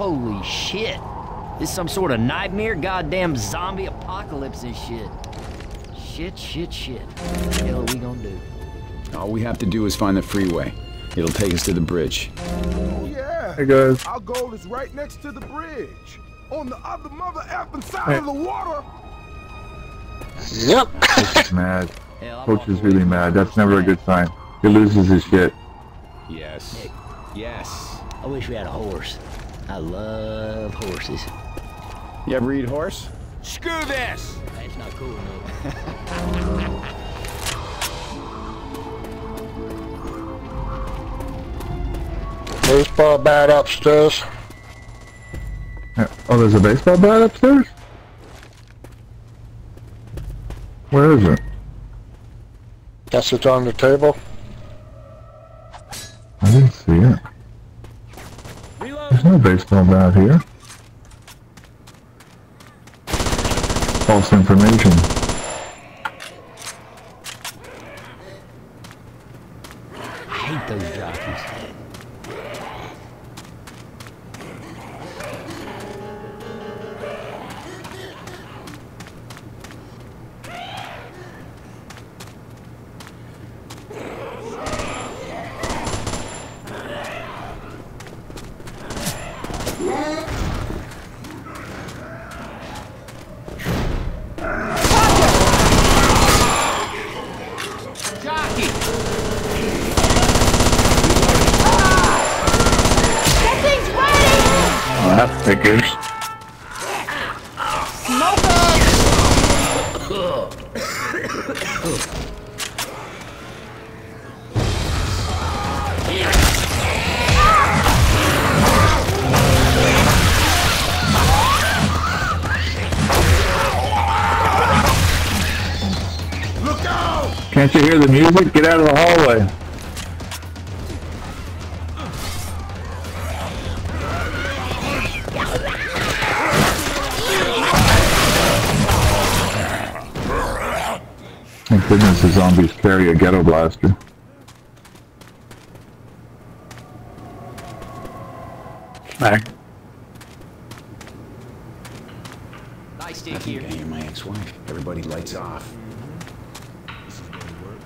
Holy shit. This is some sort of nightmare, goddamn zombie apocalypse and shit. Shit. What the hell are we gonna do? All we have to do is find the freeway. It'll take us to the bridge. Oh yeah! Hey guys. Our goal is right next to the bridge. On the other mother effing side of the water! Yep! Coach is mad. Coach is really mad. That's never a good sign. He loses his shit. Yes. Nick. Yes. I wish we had a horse. I love horses. You ever read horse? Screw this! That's not cool, no. Baseball bat upstairs. Oh, there's a baseball bat upstairs? Where is it? Guess it's on the table. I didn't see it. Reload. There's no baseball bat here. False information. I hate those jockeys. Figures. Look out! Can't you hear the music? Get out of the hallway. Thank goodness the zombies carry a ghetto blaster. Hi. Nice to hear. I hear my ex-wife. Everybody lights off. This is gonna work.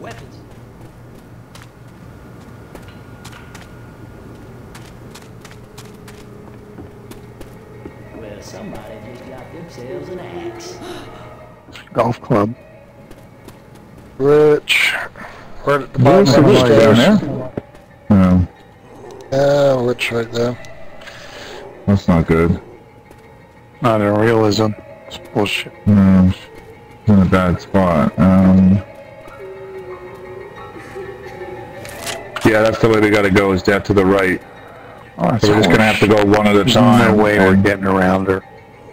Weapons. Well, somebody just got themselves an axe. Golf club. Rich. Right at the bottom of the stairs. No. Yeah, Rich right there. That's not good. Not in realism. It's bullshit. No. It's in a bad spot. Yeah, that's the way we gotta go, is down to the right. Oh, so we're just gonna have to go one at a time. There's no way we're getting around her.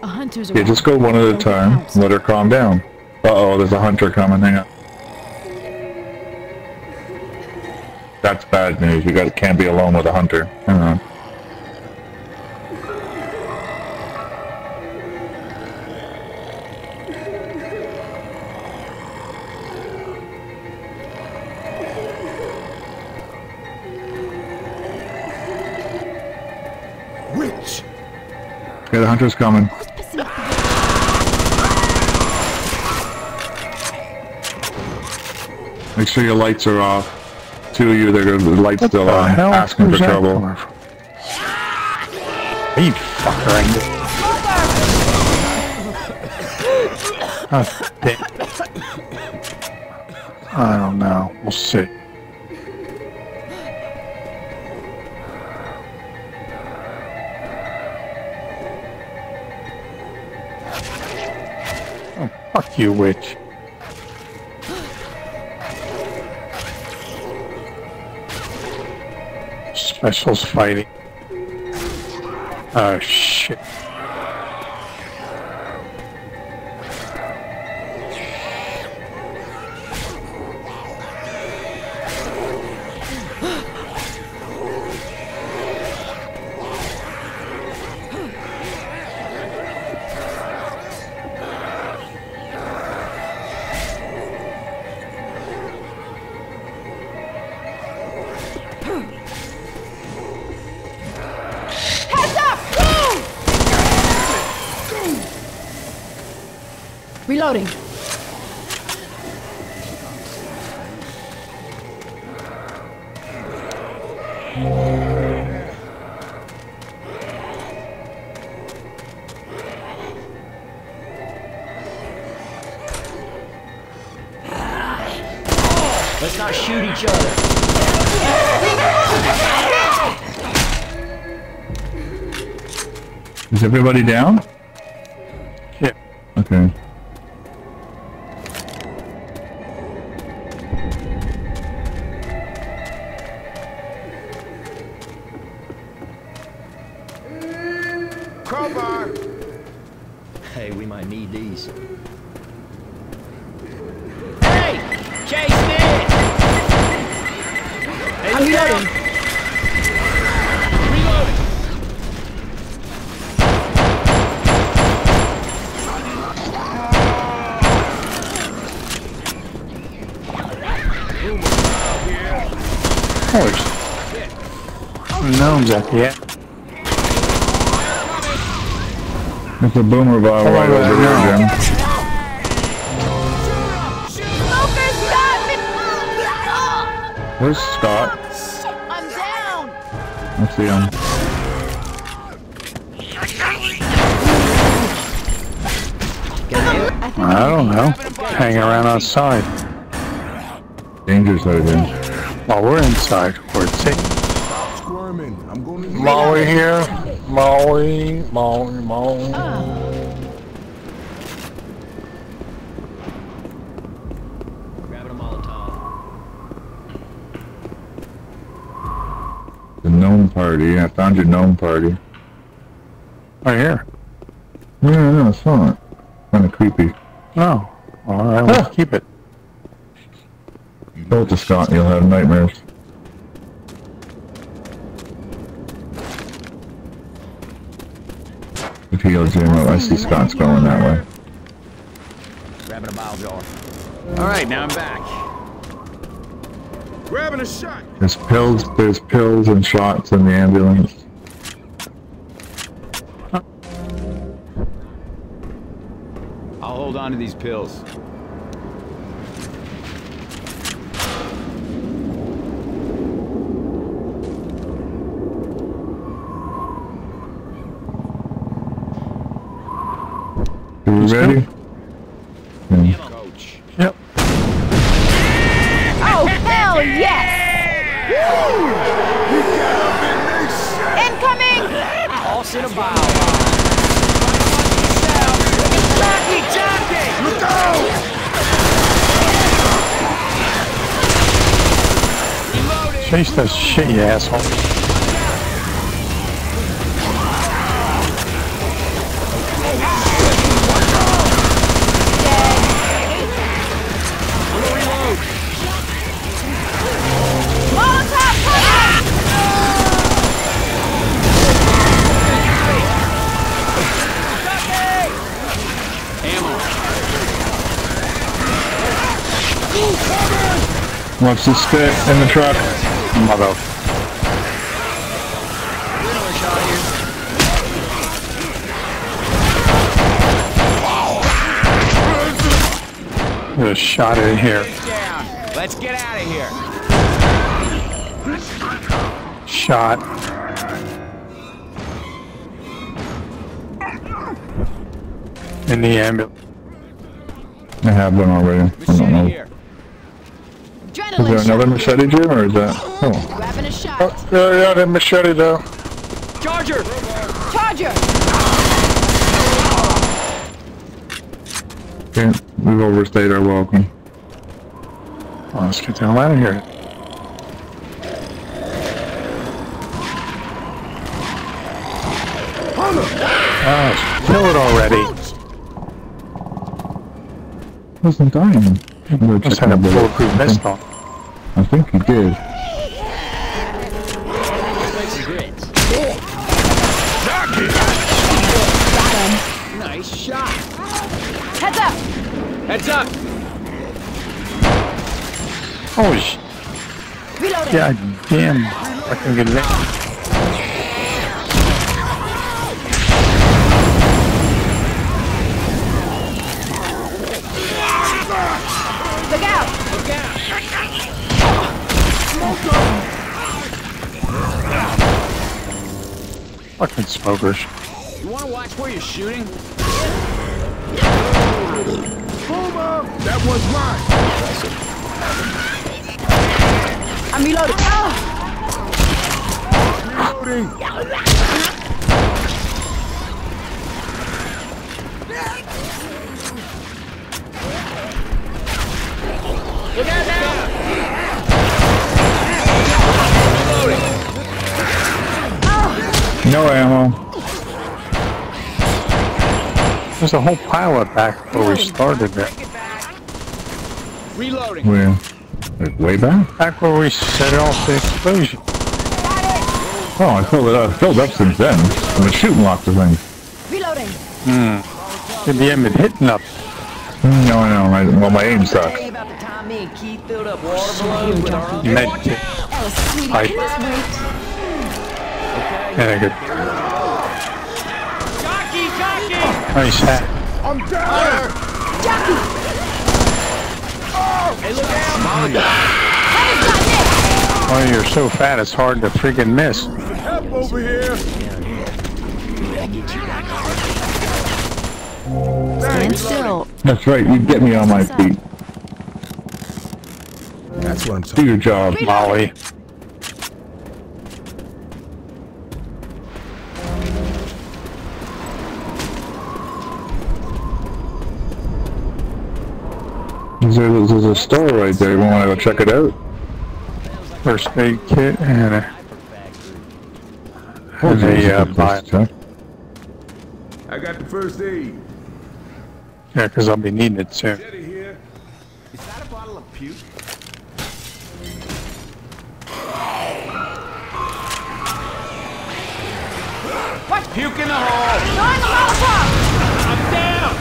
A hunter's around. Yeah, just go one at a time. Let her calm down. Uh-oh, there's a hunter coming. Hang on. That's bad news. You guys can't be alone with a hunter. Hang on. Witch! Okay, the hunter's coming. Make sure your lights are off. Two of you, they're the lights what still the on, hell? Asking who's for trouble. Are you fuckering? Oh, dick. I don't know. We'll see. Oh, fuck you, witch. Specials fighting. Oh shit. Reloading. Let's not shoot each other. Is everybody down? Yeah. Okay. Crowbar. Hey, we might need these. Hey! Chase me! Hey, I'm reloading. Horse. I don't know exactly yet. There's a boomer bottle right over here, Jim. Where's Scott? I'm down. I see him. I don't know. Hang around outside. Dangerous over here. While we're inside, we're sick. Molly here. Molly. Grabbing a Molotov. The gnome party. I found your gnome party. Right here. Yeah, I saw it. Kind of creepy. Oh. Alright, let's keep it. Go to Scott, you'll have nightmares. I see Scott's going that way. Grabbing a bile jar. Alright, now I'm back. Grabbing a shot! There's pills and shots in the ambulance. Huh. I'll hold on to these pills. You ready? Yeah. Coach. Yep. Oh, hell yes! Woo! Incoming! All in a bow. Jockey, jockey! Look out! Chase that shit, you asshole. Watch the spit in the truck. Mother. Get a shot in here. Let's get out of here. Shot. In the ambulance. I have one already. I don't know. Is there another machete here, or is that? Oh, yeah, that machete though. Charger! Charger! Okay, we've overstayed our welcome. Oh, let's get the hell out of here. Gosh, kill it already. Wasn't dying. I'm just had a bulletproof vest on. I think he did. Nice shot. Heads up! Heads up! Oh shit. God damn. I can get that. Fucking smokers. You wanna watch where you're shooting? Boom up! That was mine! I'm reloading! Oh. Reloading! Look out now! Reloading! Oh. No ammo. There's a whole pile up back where we started it. Reloading. We're way back? Back where we set off the explosion. Oh, I filled up since then. I've been shooting lots of things. Reloading. Hmm. In the end, it's hitting up. No, I know. Well, my aim sucks. Pipe. Nice hat. I'm down! Jackie! Oh! Hey, look out! Oh, you're so fat, it's hard to freaking miss. Help over here! Stand still. That's right, you get me on my feet. That's what I'm saying. Do your job, Molly. There's a store right there, you want to go check it out? First aid kit and a box. I got the first aid. Yeah, because I'll be needing it soon. Is that a bottle of puke? What's puke in the hole? I'm down!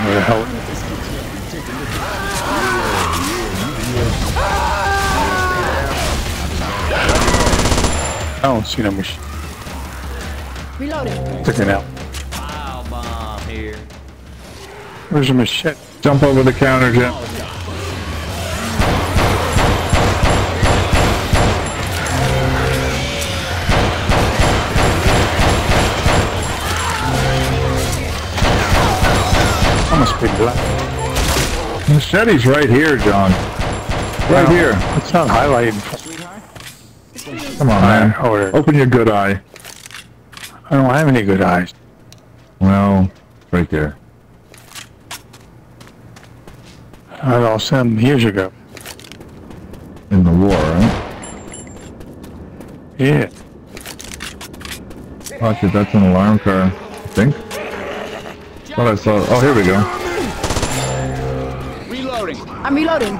Where the hell? I don't see no machine. Reloading. Took it out. Wow, bomb here. Where's your machete? Jump over the counter, Jim. Must be black. Machete's right here, John. Right here. It's not highlighted. Come on, man. Open your good eye. I don't have any good eyes. Well, right there. I lost him years ago. In the war, right? Yeah. Oh shit, that's an alarm car, I think. What I saw. Oh, here we go. Reloading. I'm reloading.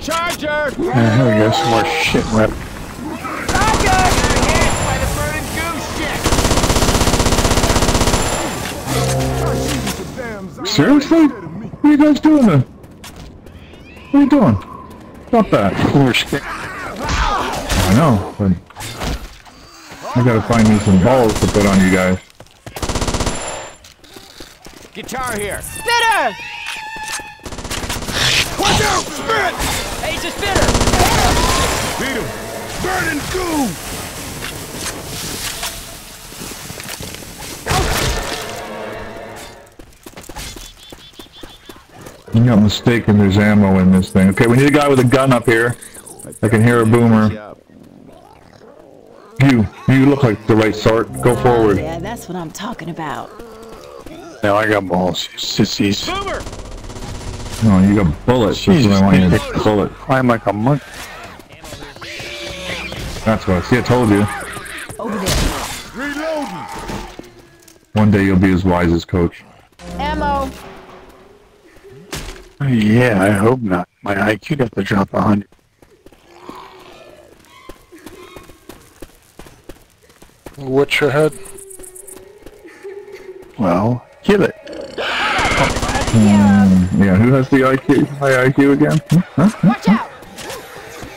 Charger. Yeah, here we go. Some more shit left. Charger. By the burning goose shit. Seriously? What are you guys doing then? What are you doing? Stop that. We're scared. I know, but I gotta find me some balls to put on you guys. Guitar here. Spitter! Watch out! Spirit! Hey, it's a spitter! Beat him! Burn and goo! You got mistaken, there's ammo in this thing. Okay, we need a guy with a gun up here. I can hear a boomer. You look like the right sort. Go forward. Yeah, that's what I'm talking about. No, I got balls, you sissies. Boomer! No, you got bullets. Jesus, that's what I want you to bullet. Climb like a monkey. That's what I see. I told you. Over there. Reloading. One day you'll be as wise as Coach. Ammo. Yeah, I hope not. My IQ got to drop 100. What's your head? Well. Kill it. Yeah, who has the IQ? High IQ again? Huh? Watch out!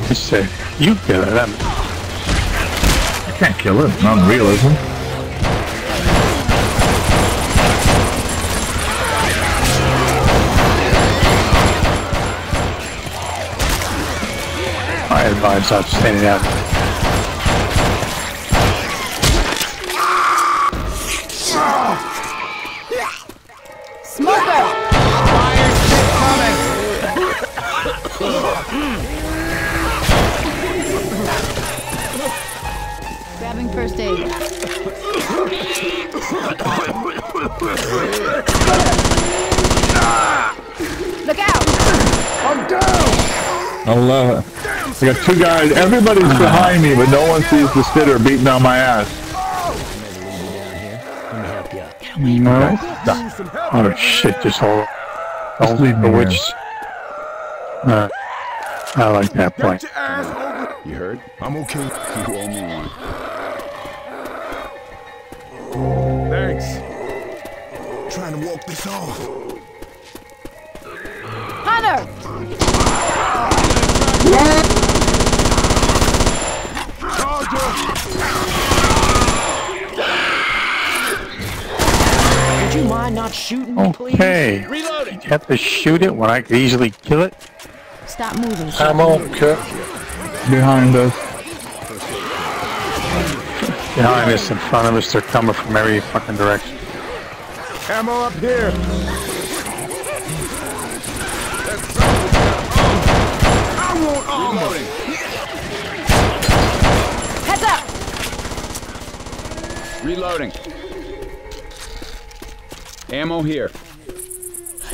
I say, you kill it. I can't kill it. Non-realism. I advise not standing up. Smoker! Fire shit coming! Grabbing first aid. Look out! I'm down! I love it. I got two guys, everybody's behind me, but no one sees the spitter beating on my ass. No. Oh shit, just hold. Don't leave the witch. I like that point. You heard? I'm okay. You owe me one. Thanks. Trying to walk this off. Hunter! Would you mind not shooting me, please? Okay. Reloading. You have to shoot it when I could easily kill it. Stop moving. I'm all cut behind us. Behind us, in front of us, they're coming from every fucking direction. Ammo up here. I want all loading. Reloading. Ammo here.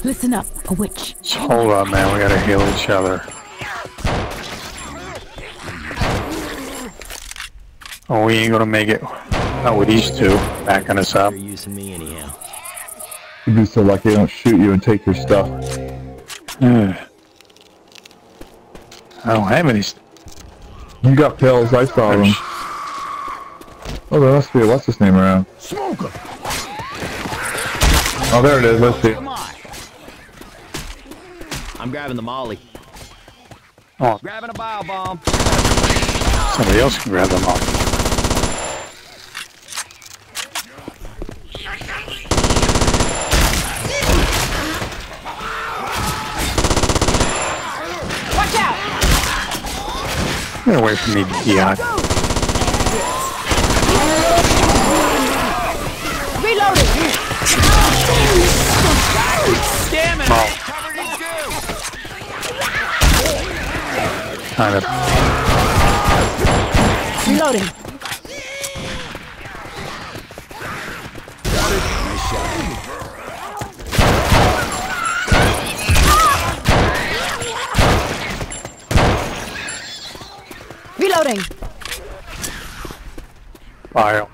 Listen up, a witch. Hold on, man. We gotta heal each other. Oh, we ain't gonna make it. Not with these two backing us up. You're using me anyhow. You'd be so lucky they don't shoot you and take your stuff. I don't have any. You got pills. I saw them. Oh, there must be a what's his name around. Smoker. Oh, there it is. Let's see. Come on. I'm grabbing the molly. Oh. Grabbing a bio bomb. Somebody else can grab the molly. Watch out! Get away from me, Dion. Damn it! Oh. Covered in goo. Kind of. Reloading. Got it. Nice shot. Reloading. Fire.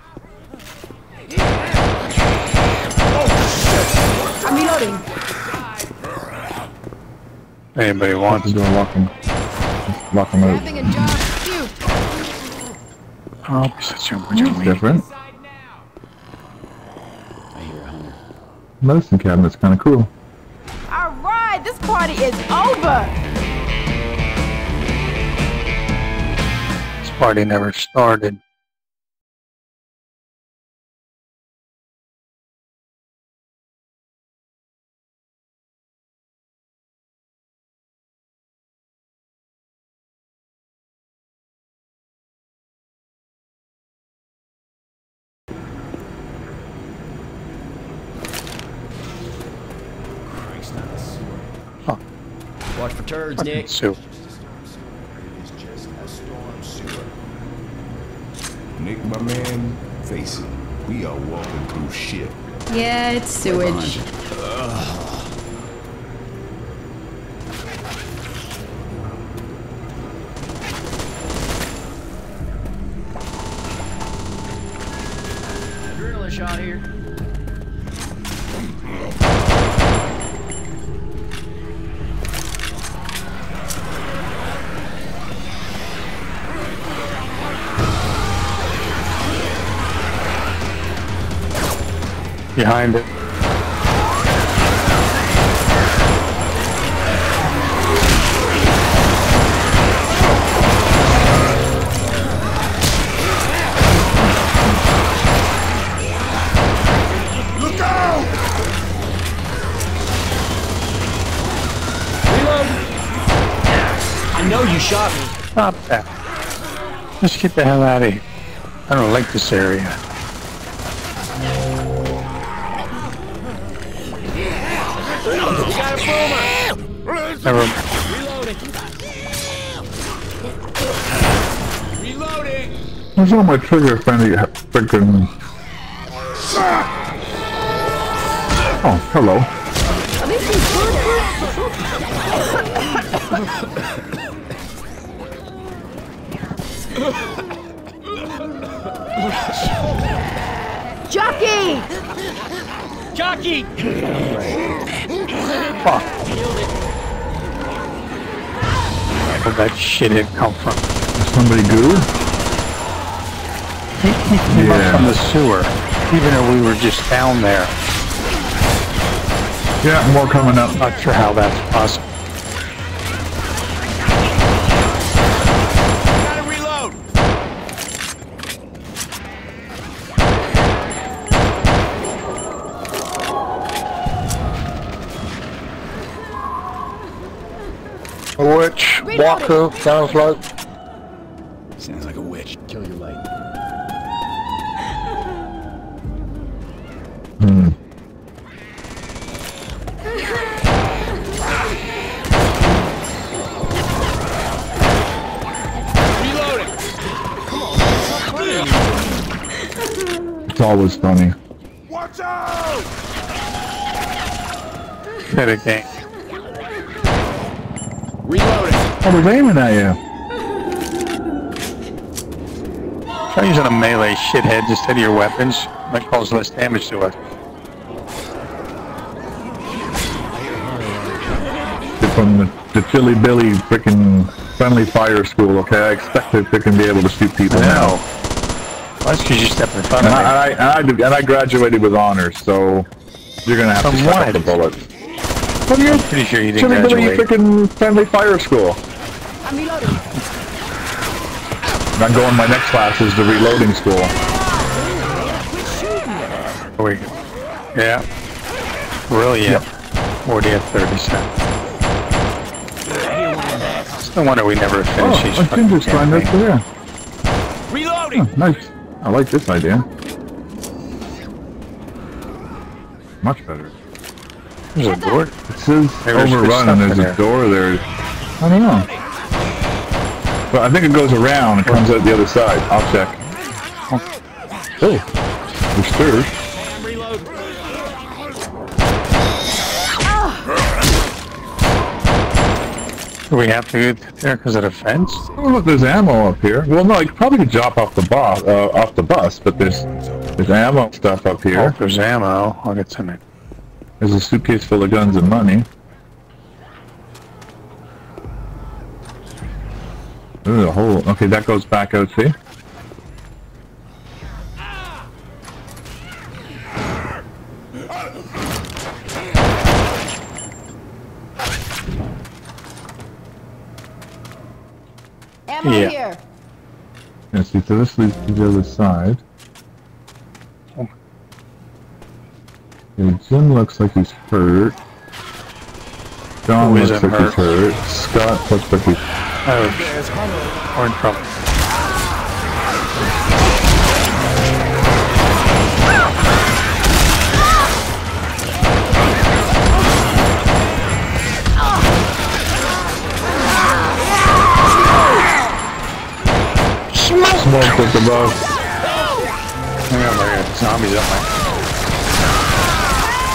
Anybody wants to do a walking. Lock him out. Oh, such a weird different. I hear a hunter. Medicine cabinet's kind of cool. Alright, this party is over! This party never started. Watch for turds, Nick. So. Nick, my man, face it. We are walking through shit. Yeah, it's sewage. Adrenaline shot here. Behind it. Look out! Reload. I know you shot me. Stop that. Let's get the hell out of here. I don't like this area. Never. Reloading. Where's all my trigger friendly freaking? Oh, hello. Jockey! Jockey! Fuck. Where'd that shithead come from? Did somebody goo? He came up from the sewer, even though we were just down there. Yeah, more coming up. Not sure how that's possible. Gotta reload. A witch, walker, sounds like a witch. Kill your light. Always funny. Watch out! Better game. Reloading. I was aiming at you. Try using a melee shithead instead of your weapons. That causes less damage to us. From the Chilly Billy freaking friendly fire school, okay? I expect to freaking be able to shoot people now. Well, that's because you stepped in front of me. And I graduated with honors, so you're gonna have to stop the bullet. What are you? I'm pretty sure you didn't graduate. You freaking friendly fire school. I'm reloading. I'm going. My next class is the reloading school. There we go. Yeah. Brilliant. Yep. 40 at 37. No wonder we never finished these fucking campaigns. Reloading. Oh, nice. I like this idea. Much better. There's a door. It says overrun and there's a door there. I don't know. Well, I think it goes around and comes out the other side. I'll check. Oh. There's stairs. Do we have to get there because of the fence? Oh look, there's ammo up here. Well, no, I probably could drop off the bus, but there's ammo stuff up here. Oh, there's ammo. I'll get some. There's a suitcase full of guns and money. There's a hole. Okay, that goes back out. See? Yeah. Here. Yeah, see, so this leads to the other side. Yeah, Jim looks like he's hurt. John looks like he's hurt. Scott looks like he's hurt. Or in trouble. Smoke up above. Hang on, I got zombies up my...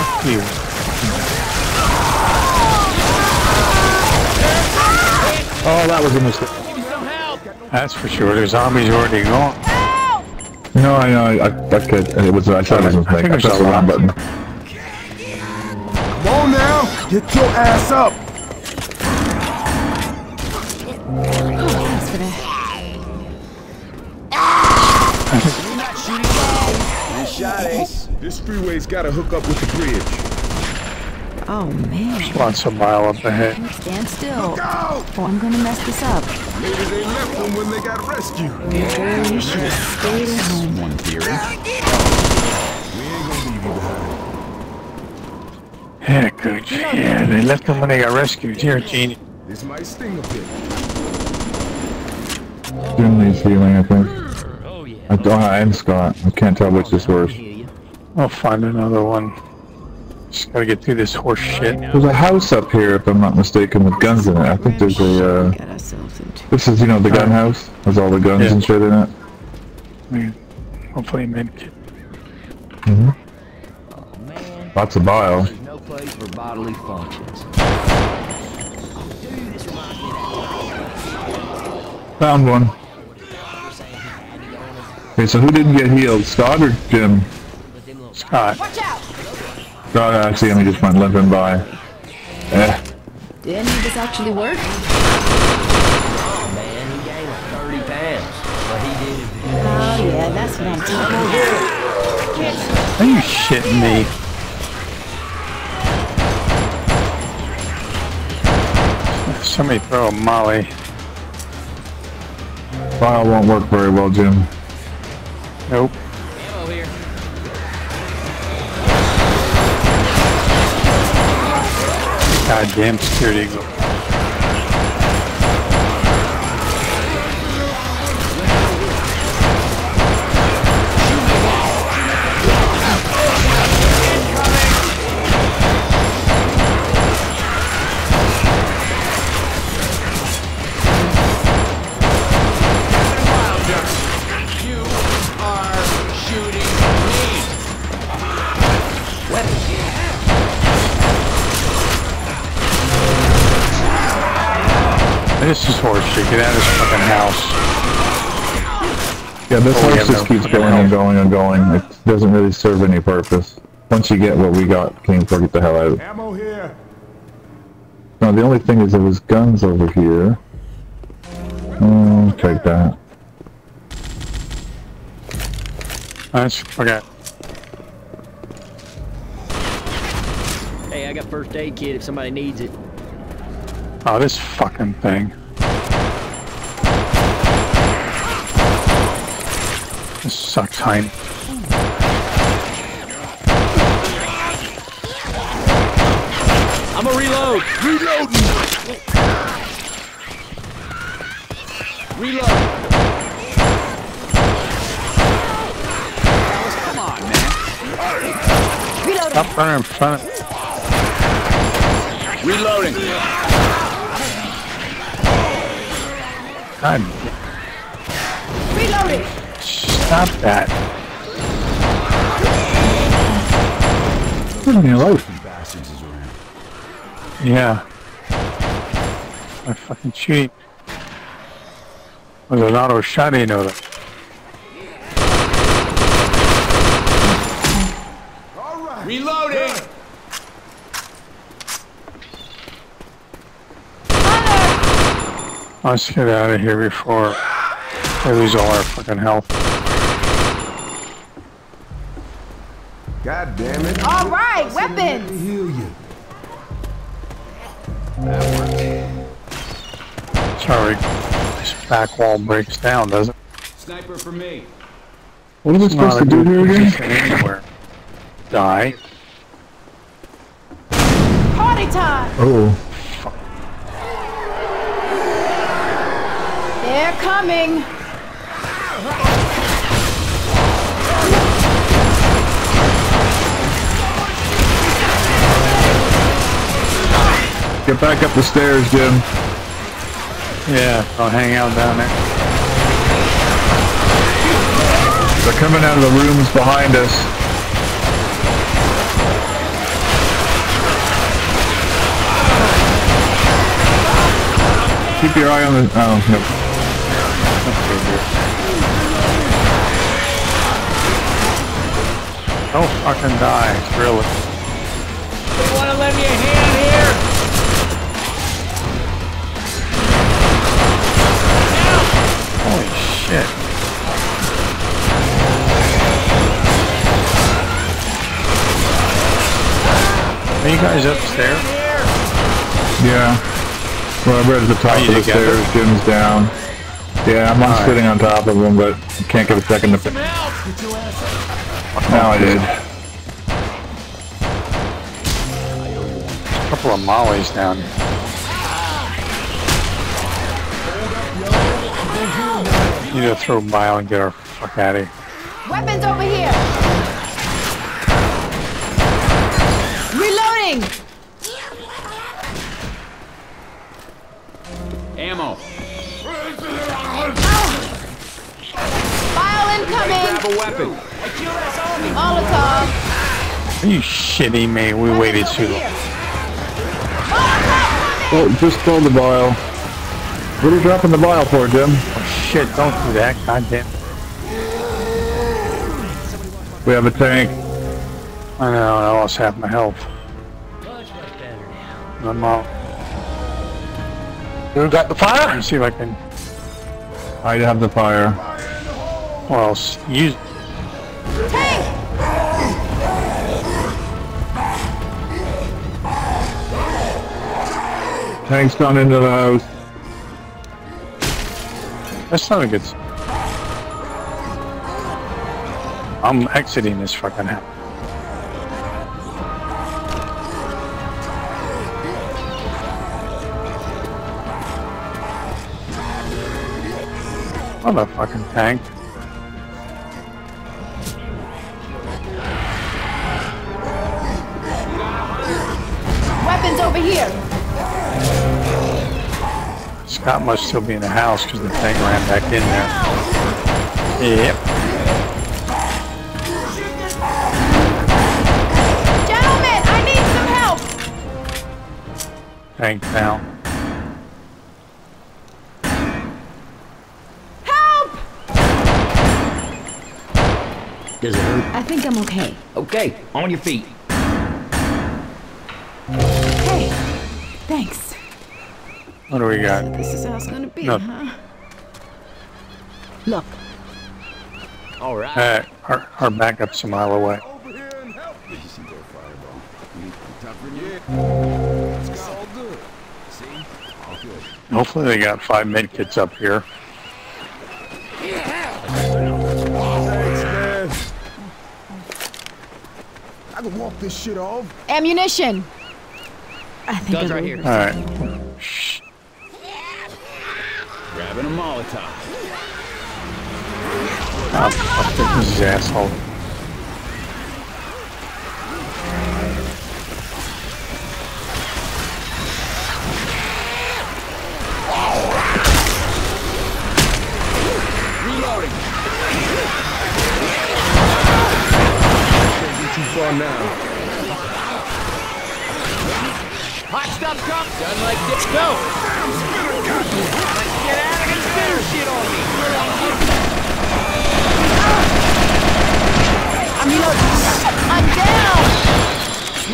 Fuck you. Oh, that was a mistake. That's for sure. There's zombies already gone. No, I know. I thought it was a mistake. I pressed the wrong button. Come on now! Get your ass up! This freeway's gotta hook up with the bridge. Oh man. Just wants a mile up ahead. Stand still. Look out! Oh, I'm gonna mess this up. Maybe they left them when they got rescued. Maybe you should have stayed at home. One theory. We ain't gonna leave you behind. Yeah, good. Yeah, they left them when they got rescued. Here, Gene. This might sting a bit. Stinley's healing, I think. Oh, yeah. And Scott. I can't tell which is worse. I'll find another one. Just gotta get through this horse shit. There's a house up here, if I'm not mistaken, with guns in it. I think there's a, this is, you know, the gun house? There's all the guns and shit in it. Hopefully a med kit. Mm-hmm. Lots of bile. There's no place for bodily functions. Found one. Okay, so who didn't get healed? Scott or Jim? Scott. Watch out! Scott actually only just went limping by. Eh. Did any of this actually work? Oh man, he gained 30 pounds. But he did it. Oh yeah, that's what I'm talking about. Are you shitting me? Somebody throw a molly. File won't work very well, Jim. Nope. Ammo here. Goddamn security eagle. This is horseshit. Get out of this fucking house. Yeah, this horse just keeps going and going and going. It doesn't really serve any purpose. Once you get what we got, came for, get the hell out of it. Ammo here. No, the only thing is there was guns over here. Take that. I forgot. Hey, I got first aid kit if somebody needs it. Oh, this fucking thing. This sucks, Hein. I'm gonna reload! Reloading! Reload! Come on, man. Reloading! Stop running in front of me. Reloading! God. Reloading. Stop that. Put me alone. Yeah. I fucking cheat. Was an auto shot, you know that. All right. Reloading. Let's get out of here before we lose all our fucking health. God damn it! All right, weapons. Sorry, this back wall breaks down, does it? Sniper for me. What are we supposed to do here again? Die. Party time. Oh. They're coming! Get back up the stairs, Jim. Yeah, I'll hang out down there. They're coming out of the rooms behind us. Keep your eye on the... oh, no. Don't fucking die, really. You wanna lend me a hand here? Help! Holy shit. Are you guys upstairs? Yeah. Well, I'm right at the top of the stairs, Jim's down. Yeah, I'm not sitting on top of him, but I can't get a second to... Now I did. A couple of mollies down here. You just throw a mile and get our fuck out of here. Weapons over here! Reloading! Ammo. File incoming! Grab a weapon. Molotov. Are you shitty, man? We waited too long. Oh, just throw the vial. What are you dropping the vial for, Jim? Oh shit, don't do that, goddamn. We have a tank. I know, I lost half my health. I'm out. You got the fire? Let's see if I can... I have the fire. Or else, use... Tank! Tank's gone into the house. That's not a good... I'm exiting this fucking house. What a fucking tank. Weapons over here. Scott must still be in the house because the tank ran back in there. Yep. Gentlemen, I need some help. Tank down. Does it hurt? I think I'm okay. Okay, on your feet. Hey, thanks. What do we got? This is how it's gonna be, no. Huh? Look. All right. Our backup's a mile away. Over here and help me. You see their fireball? It's all good. See? All good. Hopefully they got 5 medkits up here. Walk this shit off. Ammunition. I think it's right here. All right. Shh. Grabbing a Molotov. Oh, fuck this asshole. Hot stuff cup, done like this. Go! Let's get out of this bitter shit on me! I'm reloading. I'm down!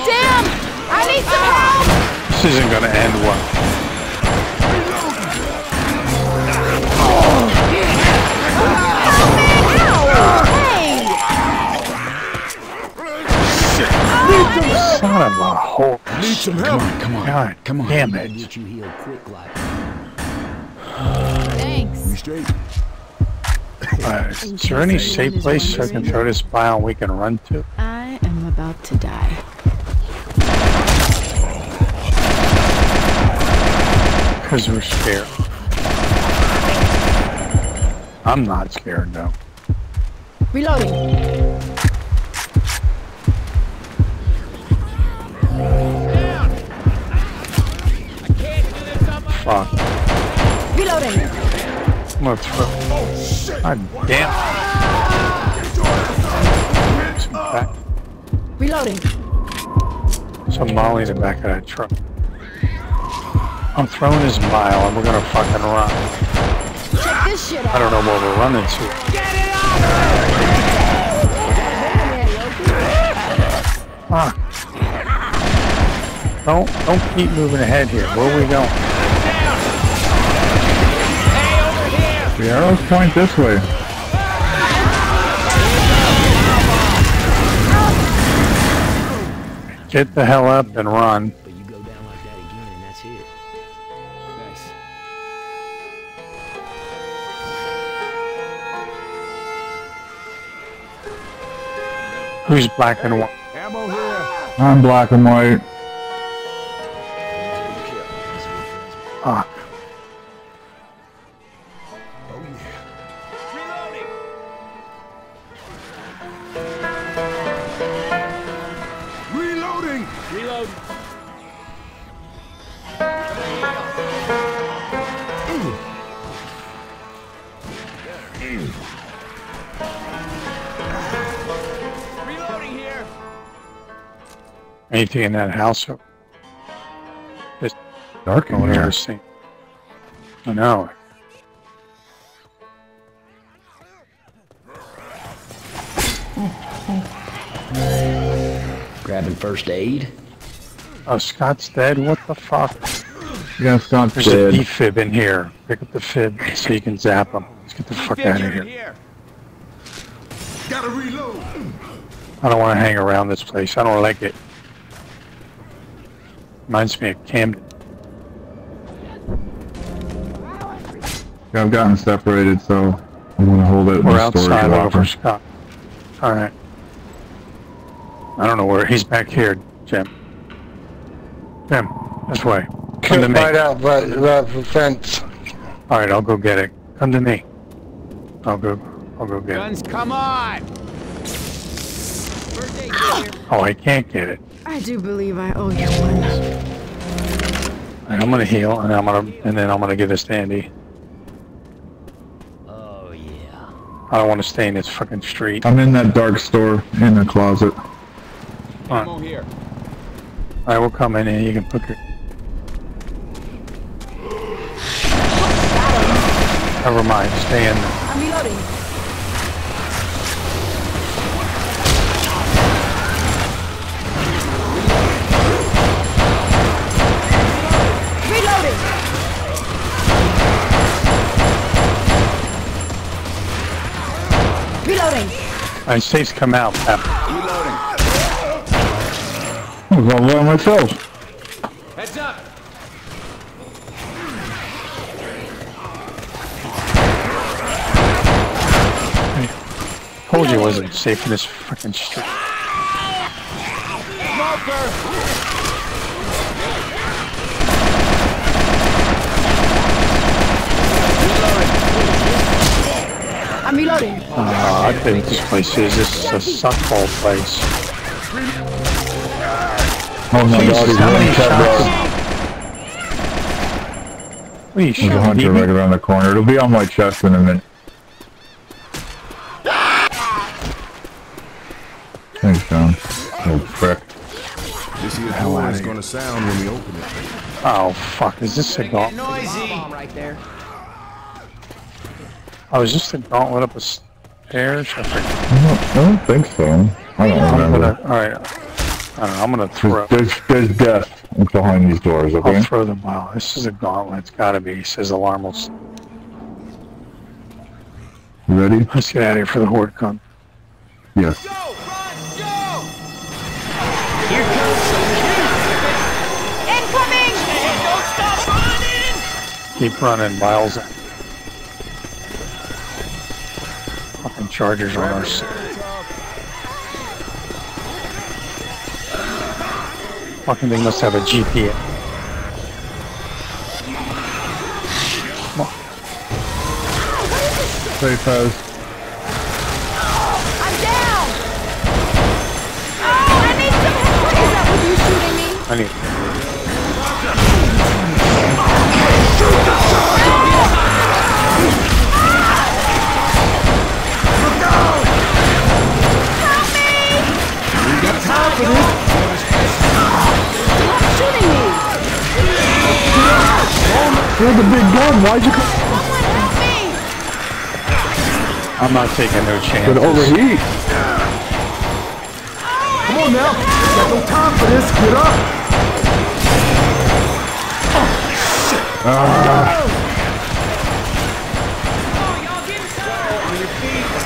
Damn! I need some help! This isn't gonna end well. Son of a whole need some help. Come on, come on. Damn it. Get you healed quick, like. Thanks. We straight. Is there any safe place I can throw this pile we can run to? I am about to die. Because we're scared. I'm not scared though. Reloading. Fuck. Reloading. I'm gonna throw. Oh shit! God damn. Reloading. Some molly in the back of that truck. I'm throwing this mile and we're gonna fucking run. Check this shit out. I don't know what we're running to. Get it off! Fuck. Don't keep moving ahead here. Where are we going? The arrows point this way. Get the hell up and run. But you go down like that again, and that's it. Nice. Who's black and white? I'm black and white. Ah. Reloading here. Anything in that house? It's dark in here. I know. Grabbing first aid. Oh, Scott's dead? What the fuck? Yeah, Scott's dead. There's a defib in here. Pick up the fib so you can zap him. Let's get the fuck out of here. Gotta reload. I don't want to hang around this place. I don't like it. Reminds me of Camden. Yeah, I've gotten separated, so I'm going to hold it. We're outside over Scott. All right. I don't know where he's back here, Jim. Jim, this way. Come to me. Right out by the fence. All right, I'll go get it. Come to me. I'll go get it. Guns, come on! Oh, I can't get it. I do believe I owe you one. Right, I'm gonna heal, and then I'm gonna give this to Andy. I don't want to stay in this fucking street. I'm in that dark store in the closet. Ammo here. I will come in and you can pick it. Never mind, stay in there. I'm reloading. Reloading! Alright, safe's come out. Reloading. I was all by myself. Heads up! I told you it wasn't safe in this frickin' street. Smoker! I think this place is. This is a suckhole place. Oh my god, he's running cut, bro. There's a hunter right around the corner. It'll be on my chest in a minute. Thanks, John. Oh, prick. This is how it's going to sound when we open it. Oh, fuck. Is this a gauntlet? Oh, is this the gauntlet up a stairs? I don't think so. I don't remember. Alright. I'm gonna throw. There's death behind these doors, okay? I'll throw them out. This is a gauntlet. It's gotta be. It says alarm will. You ready? Let's get out of here for the horde come. Yes. Go! Run! Go! Here comes some incoming! Hey, don't stop running! Keep running, Miles. Fucking chargers on our side. Fucking thing must have a GPS. Come on. Safe house. I'm down! Oh, I need some help! What is that? Were you shooting me? I need. Shoot the shot! Got time for this? Stop shooting me! You're the big gun, why'd you come? Someone help me! I'm not taking no chance. But overheat! Come on now! Got no time for this, get up! Oh,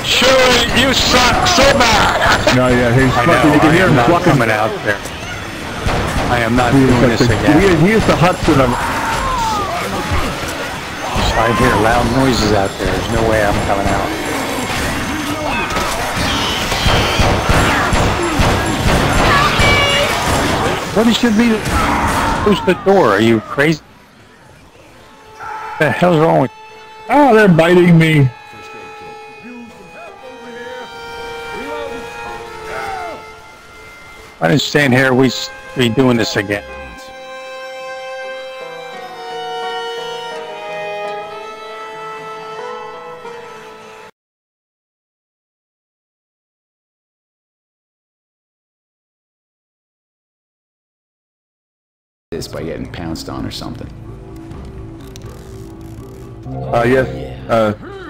shit! Chilly, you suck so bad! No, yeah, he's fucking, you can hear him fucking out there. I am not doing this again. He is the Hudson of... I hear loud noises out there. There's no way I'm coming out. What it should be... Who's the door? Are you crazy? What the hell's wrong with you? Oh, they're biting me. I didn't stand here, we'd be doing this again. this by getting pounced on or something. Yes,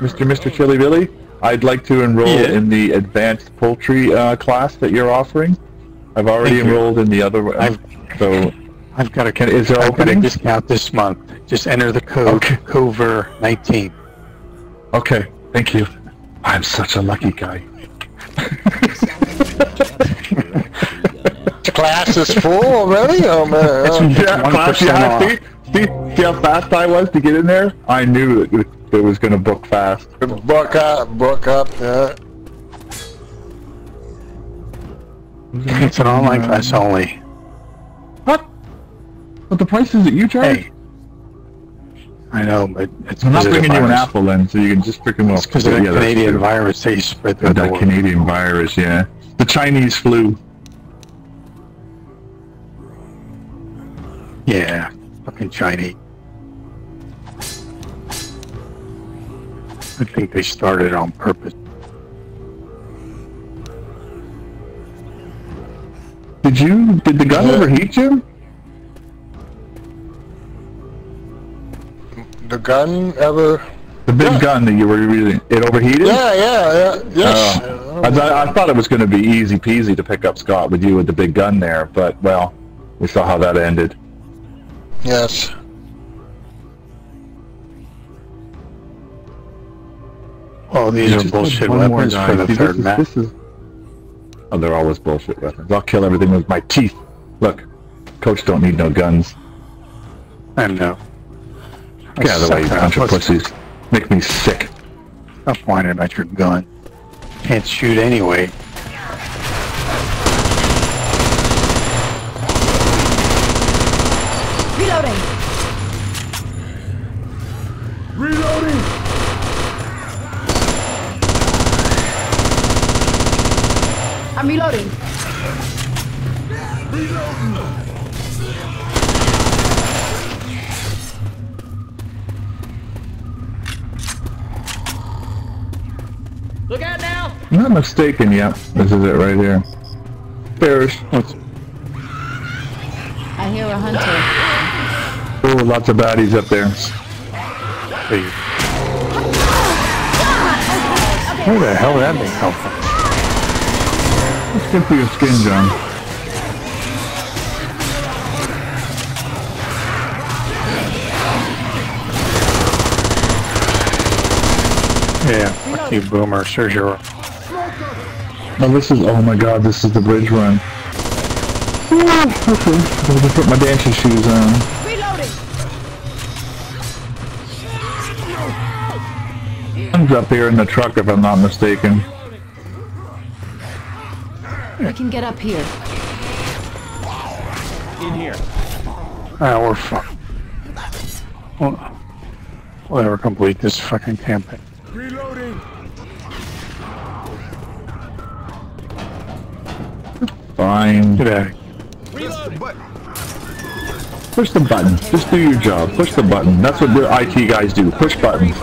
Mr. Chilly Billy, I'd like to enroll in the advanced poultry class that you're offering. I've already enrolled in the other one, so... I've got a discount this month. Just enter the code COVER19. Okay, thank you. I'm such a lucky guy. Class is full already? See how fast I was to get in there? I knew it was going to book fast. Book up. It's an online class only. What? But the prices that you charge? Hey. I know, but it's I'm not bringing you an apple then, so you can just pick them up. It's because of the Canadian virus they spread through the world. Canadian virus, yeah. The Chinese flu. Yeah, fucking Chinese. I think they started on purpose. Did the gun overheat you? The gun ever? The big gun that you were using, it overheated? Yeah. I thought it was going to be easy peasy to pick up Scott with you with the big gun there, but well, we saw how that ended. Yes. Oh, these are bullshit weapons for the third map. Oh, they're always bullshit weapons. I'll kill everything with my teeth. Look, Coach don't need no guns. I know. Get out of the way, you bunch of pussies. Make me sick. Stop whining about your gun. Can't shoot anyway. Reloading! Reloading! I'm reloading. Reloading! Look out now! I'm not mistaken, this is it right here. Bearish. I hear a hunter. Oh, lots of baddies up there. Where the hell did that thing come from? Let's get through your skin, John. Yeah, fuck you, Boomer. Sure, sure. Oh, this is. Oh my God, this is the bridge run. Ooh, okay, I'm gonna put my dancing shoes on. Reloading. Guns up here in the truck, if I'm not mistaken. We can get up here. In here. Ah, we're fucked. We'll never complete this fucking campaign. Reloading. Fine. Reload button. Push the button. Just do your job. Push the button. That's what the IT guys do. Push buttons.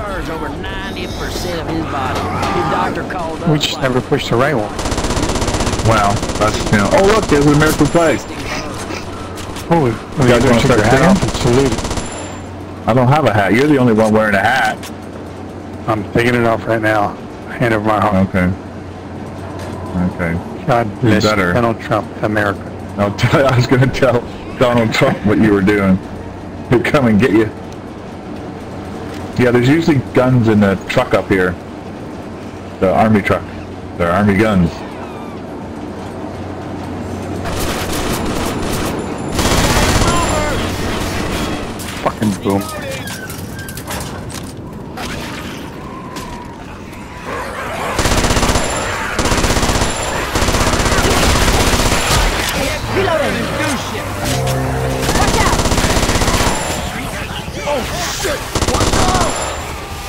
We just never pushed the right one. Wow, that's Oh look, there's an American flag. Holy! You guys want to take your hat off and salute it? I don't have a hat. You're the only one wearing a hat. I'm taking it off right now. Hand over my heart. Okay. Okay. God bless Donald Trump, America. I was going to tell Donald Trump what you were doing. He'll come and get you. Yeah, there's usually guns in the truck up here. The army truck. They're army guns. Fucking boom.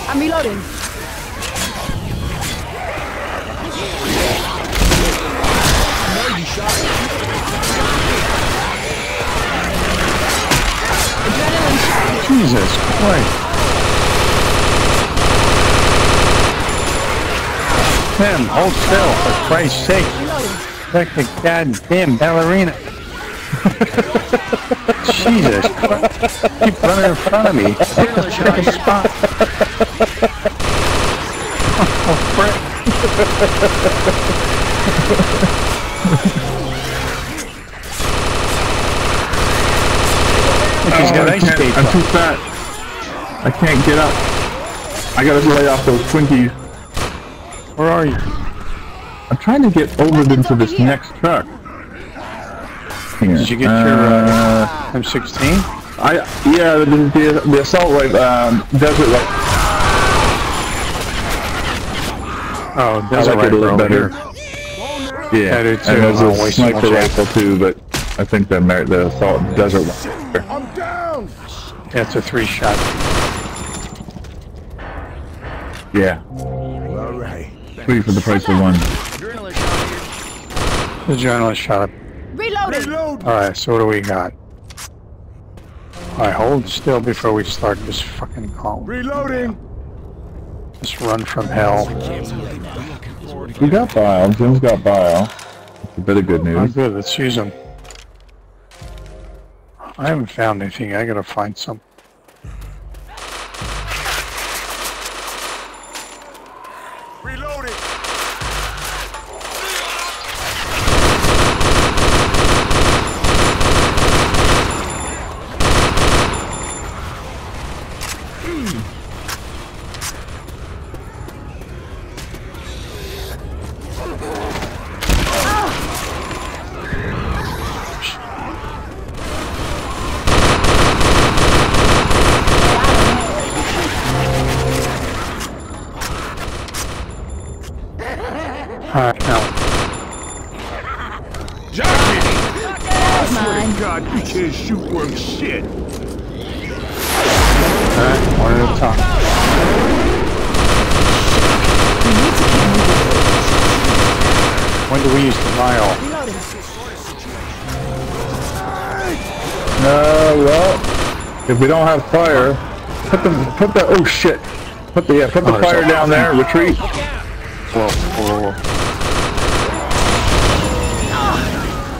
I'm reloading. Jesus Christ. Tim, hold still, for Christ's sake. Like a goddamn ballerina. Jesus Christ. Keep running in front of me. Take a spot. Oh, frick. He's got ice skates. I'm too fat. I can't get up. I gotta lay off those Twinkies. Where are you? I'm trying to get over into this next truck. Here. Did you get your M16? Yeah, the assault rifle, desert rifle. Oh, desert rifle a little better. Yeah, and there's a sniper rifle too, but I think the assault desert rifle. I'm down. That's a 3-shot. Yeah. All right. 3 for the price of 1. The journalist shot up. Reloaded. Alright, so what do we got? Alright, hold still before we start this fucking call. Reloading! Just run from hell. We got bile. Jim's got bile. That's a bit of good news. I'm good, let's use them. I haven't found anything, I gotta find some. Alright, now. Johnny! I swear to God, you can't shoot worth shit! Alright, one at a time. When do we use the vial? Well, if we don't have fire, put the fire down there, retreat. Whoa.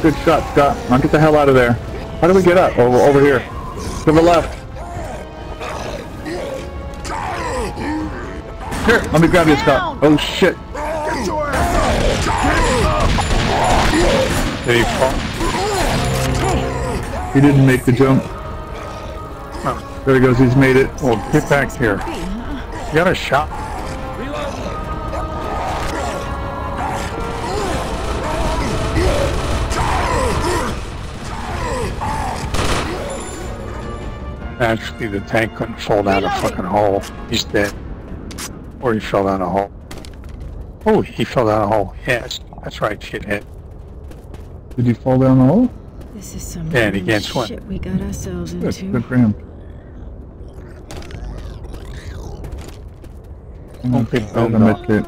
Good shot, Scott. Now get the hell out of there. How do we get up? Over here. To the left. Here, let me grab you, Scott. Oh shit. There you fall. He didn't make the jump. Oh, there he goes. He's made it. Oh, get back here. You got a shot. Actually, the tank couldn't fall down a fucking hole. He's dead. Or he fell down a hole. Oh, he fell down a hole. Yes, that's right, shit hit. Did he fall down a hole? This is some against what? We got ourselves into. Good for him. Okay, I'm gonna make it.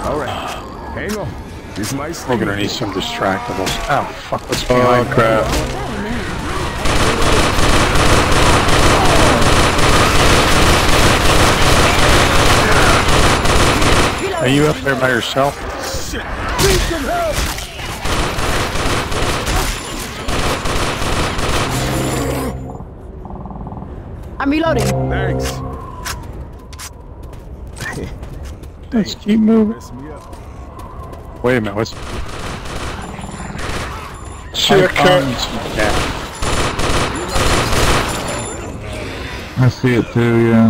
Alright, hang on. We're gonna need some distractables. Oh fuck! Let's go! Oh crap! Are you up there by yourself? Shit! Need some help! I'm reloading. Thanks. Let's keep moving. Wait a minute, what's... I see it too, yeah.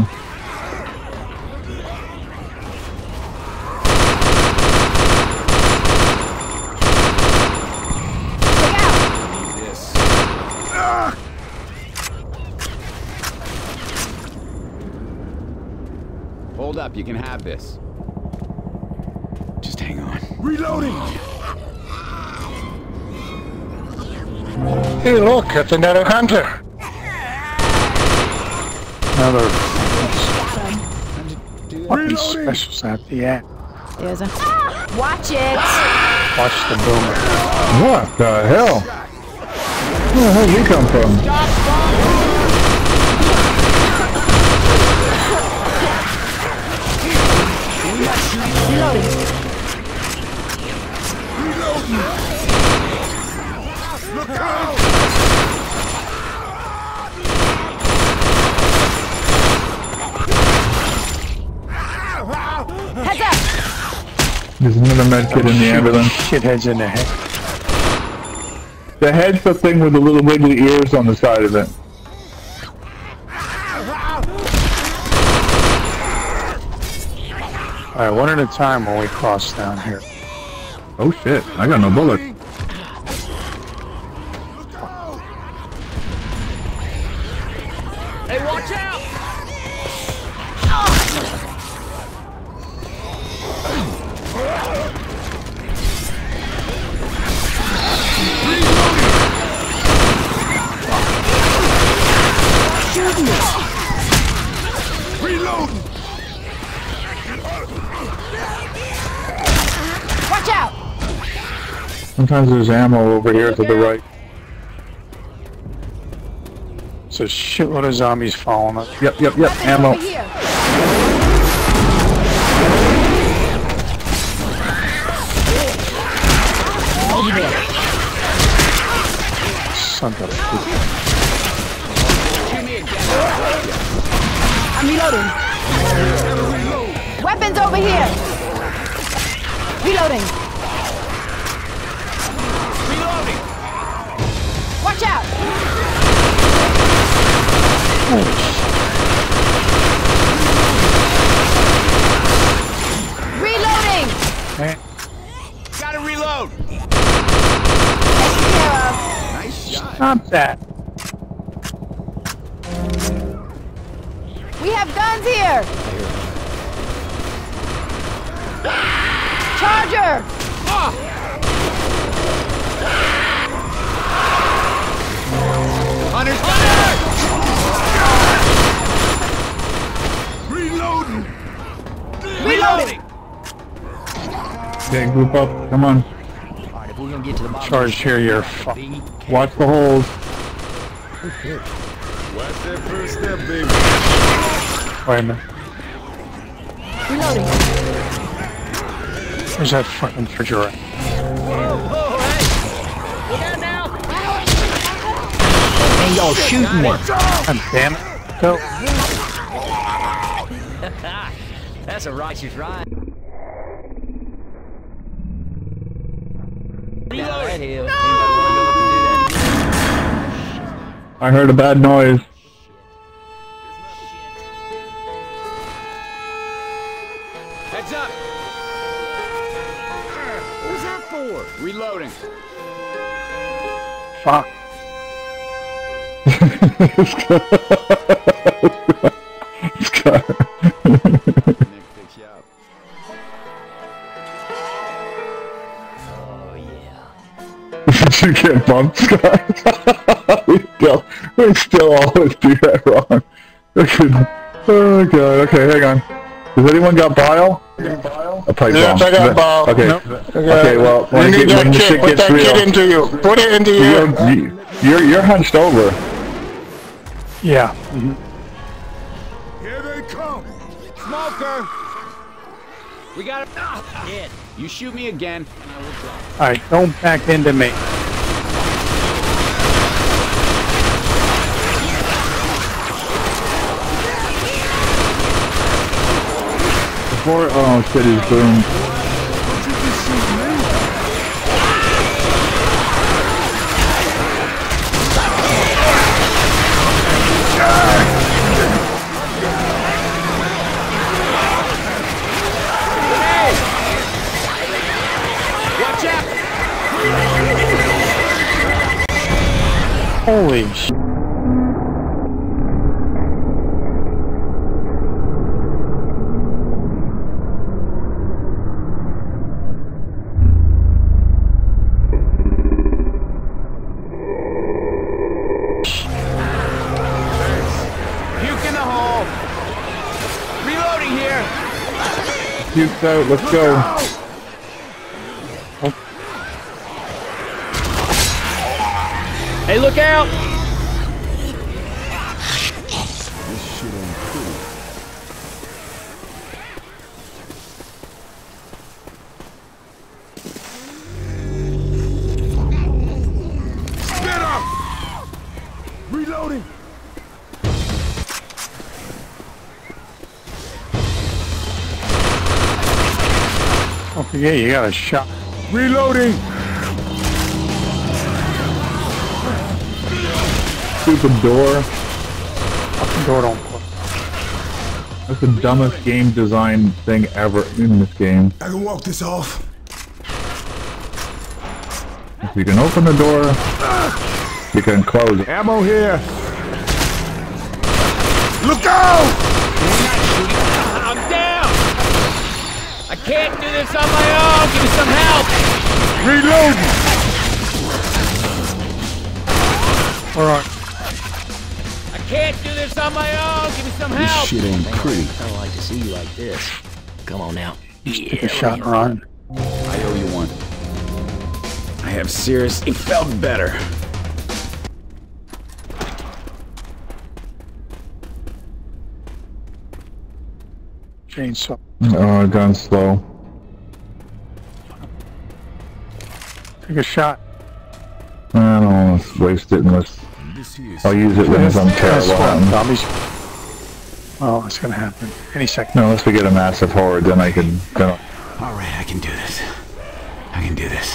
Hold up, you can have this. Just hang on. Reloading! Hey look, it's another hunter! Another... What these specials at the end? There's a... Watch it! Watch the boomer. What the hell? Where the hell did you come from? Stop. There's another med kit in the ambulance. Shithead's in the head. The head's the thing with the little wiggly ears on the side of it. Alright, one at a time while we cross down here. Oh shit, I got no bullet. Hey, watch out! Watch out! Sometimes there's ammo over here to the right. It's a shitload of zombies following us. Yep, yep, yep, ammo. Over there. Son of a bitch. I'm reloading. Weapons over here. Reloading! Reloading! Watch out! Oh. Reloading! Hey. Gotta reload! Nice shot. Stop that! We have guns here! Charger! Hunter! Hunter! Reloading! Reloading! Okay, group up. Come on. Alright, if we're gonna get to the bottom. Charge here, you're fucking. Watch the holes. Watch that first step, baby. Wait a minute. Reloading. Where's that fucking refrigerator? Whoa, hey! Down now! Ain't y'all shooting me! God damn it! Go! That's a righteous ride. No! I heard a bad noise. Heads up! What's that for? Reloading. Fuck. Scar. Nick picks you up. Oh yeah. Did you get bumped, Scar? we still always do that wrong. Oh god. Okay, hang on. Has anyone got bile? I probably yes, I got ball. Okay. Nope. Okay. Well, when the shit gets real, put that kid into you. Put it into you. You're hunched over. Yeah. Mm-hmm. Here they come, smoker. We got it. Dead. You shoot me again. All right. Don't back into me. Oh shit, he's doomed. Watch out! Holy shit. Puke's out, let's go. Look oh. Hey, look out! This shit ain't cool. Spit up! Reloading! Don't forget, you got a shot. Reloading! Stupid door. Fucking door don't close. That's the dumbest game design thing ever in this game. I can walk this off. You can open the door. You can close it. Ammo here! Look out! I'm down! I can't do this on my own! Give me some help! Reload! Alright. I can't do this on my own! Give me some help! This shit ain't pretty. I don't like to see you like this. Come on now. Take a shot, Ron. I owe you one. I have seriously felt better. Chainsaw. Oh, gun slow. Take a shot. I don't want to waste it unless I'll use it when I'm terrible. Oh, it's gonna happen any second. No, unless we get a massive horde, then I can go. All right, I can do this. I can do this.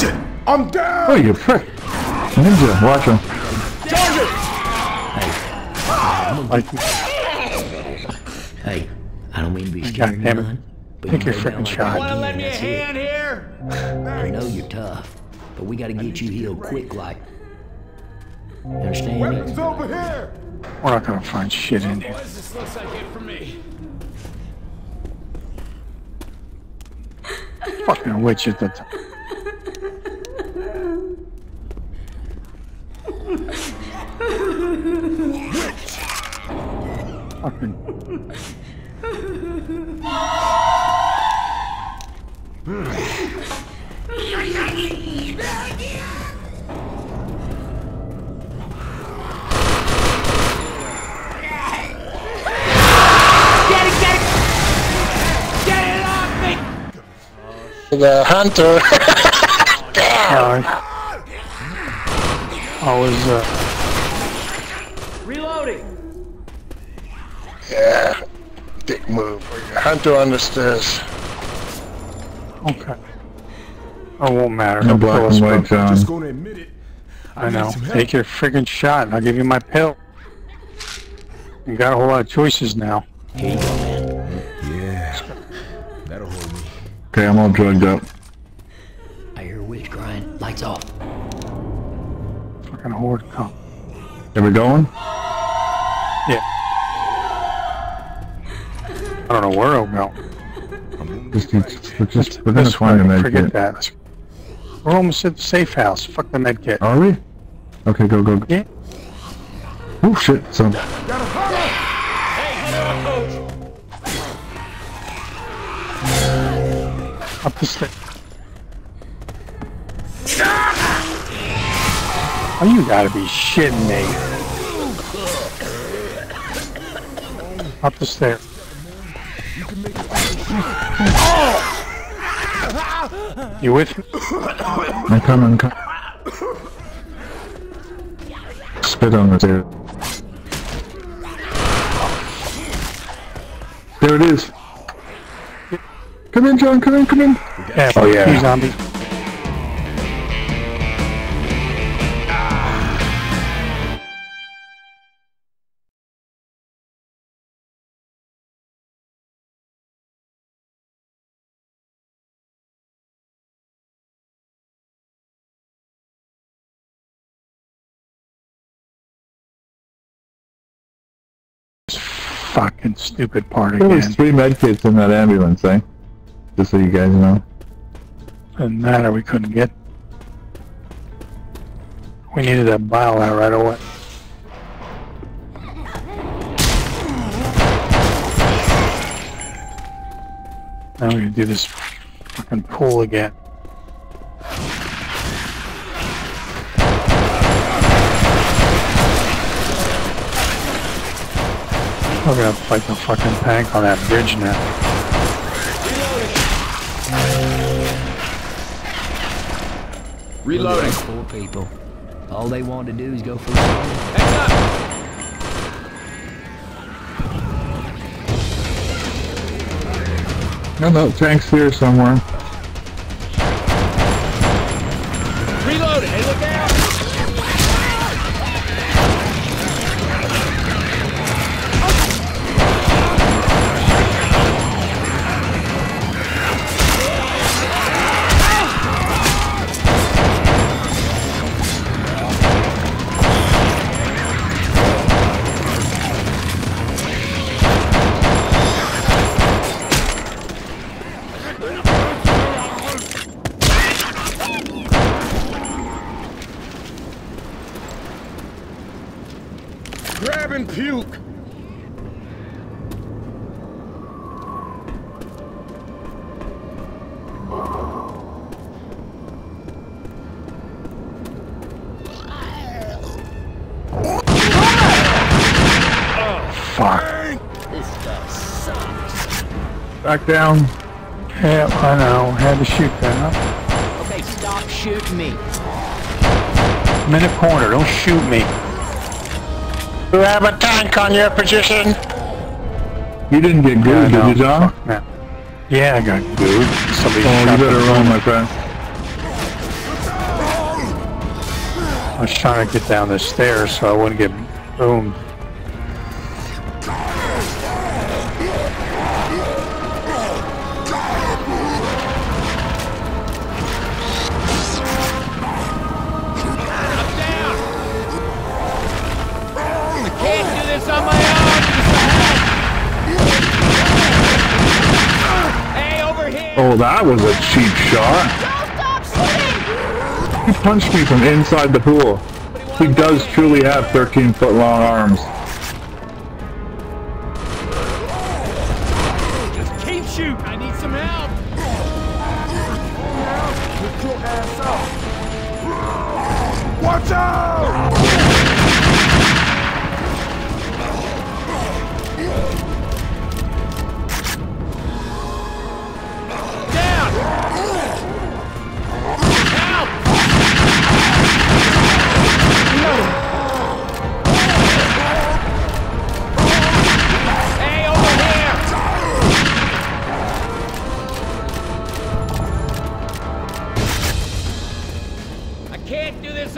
Shit! I'm down! Oh, you prick! Ninja, watch him. Charge it! Hey, I don't mean to be scared, man. Take your freaking shot. Wanna lend me a hand here? I know you're tough, but we gotta get you healed quick, like. You understand? Weapons over here! We're not gonna find shit in here. What does this look like it for me? Fucking witch at the time. Fucking. The hunter. I was reloading. Yeah, dick move. Hunter on the stairs. Okay. It won't matter. No black and white, John. Just gonna admit it. I know. Take your friggin' shot, and I'll give you my pill. You got a whole lot of choices now. Here you go, man. Yeah. That'll hold me. Okay, I'm all drugged up. I hear a witch crying. Lights off. Fucking horde come. Are we going? Yeah. I don't know where I'm going. Just we're gonna find a med kit. Forget that. We're almost at the safe house. Fuck the med kit. Are we? Okay, go, go, go. Yeah. Oh shit, son. Up the stairs. Oh, you gotta be shitting me. Up the stairs. You with me? I'm coming, I'm coming. Spit on the stairs. There it is. Come in, John, come in, come in! Yeah, oh yeah. You zombie. This fucking stupid part again. There was 3 medkits in that ambulance thing. Just so you guys know. Doesn't matter, we couldn't get. We needed that bile out right away. Now we're gonna do this fucking pool again. We're gonna fight the fucking tank on that bridge now. Reloading. 4 people. All they want to do is go for it. Heads up! No, no, tank's here somewhere. Reload it! Hey, look out! Grab and puke! Oh, fuck. This guy sucks. Back down. Yeah, I know. Had to shoot that. Okay, stop shooting me. I'm in the corner. Don't shoot me. You have a tank on your position. You didn't get glued, did you, John? No. Yeah, I got glued. Oh, you better run, my friend. I was trying to get down the stairs so I wouldn't get boomed. Oh, that was a cheap shot. He punched me from inside the pool. He does truly have 13-foot long arms. Just keep shooting. I need some help. Get your ass up. Watch out!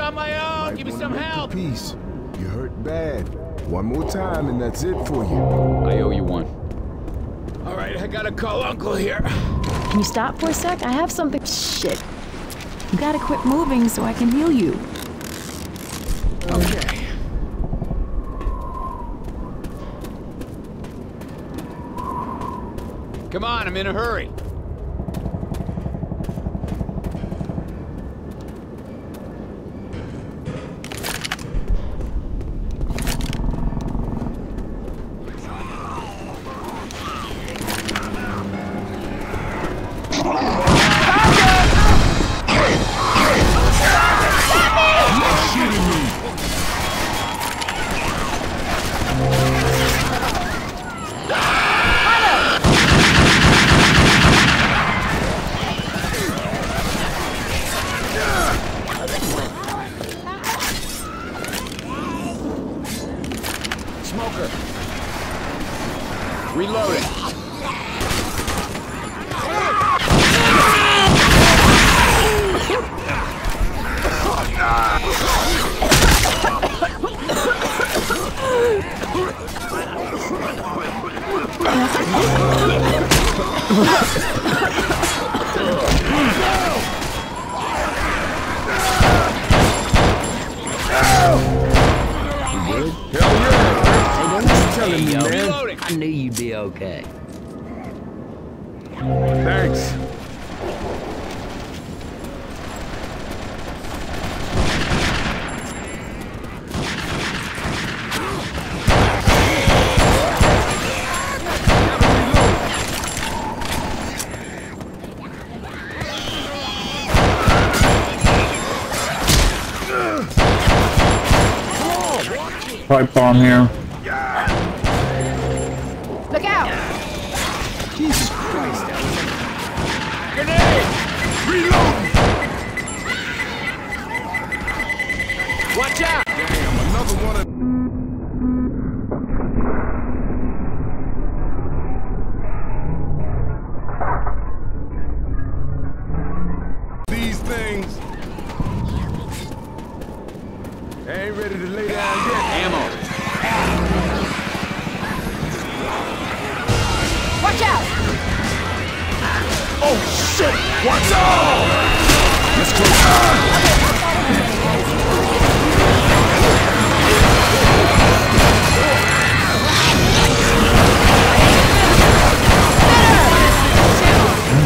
On my own, give me some help. Peace. You hurt bad. One more time, and that's it for you. I owe you one. All right, I gotta call Uncle here. Can you stop for a sec? I have something. Shit. You gotta quit moving so I can heal you. Okay. Come on, I'm in a hurry. Smoker. Reload it. I knew you'd be okay. Thanks. Pipe bomb here. Jesus Christ, that was a grenade! Reload! Watch out! Damn, another one of... What's up? Let's go.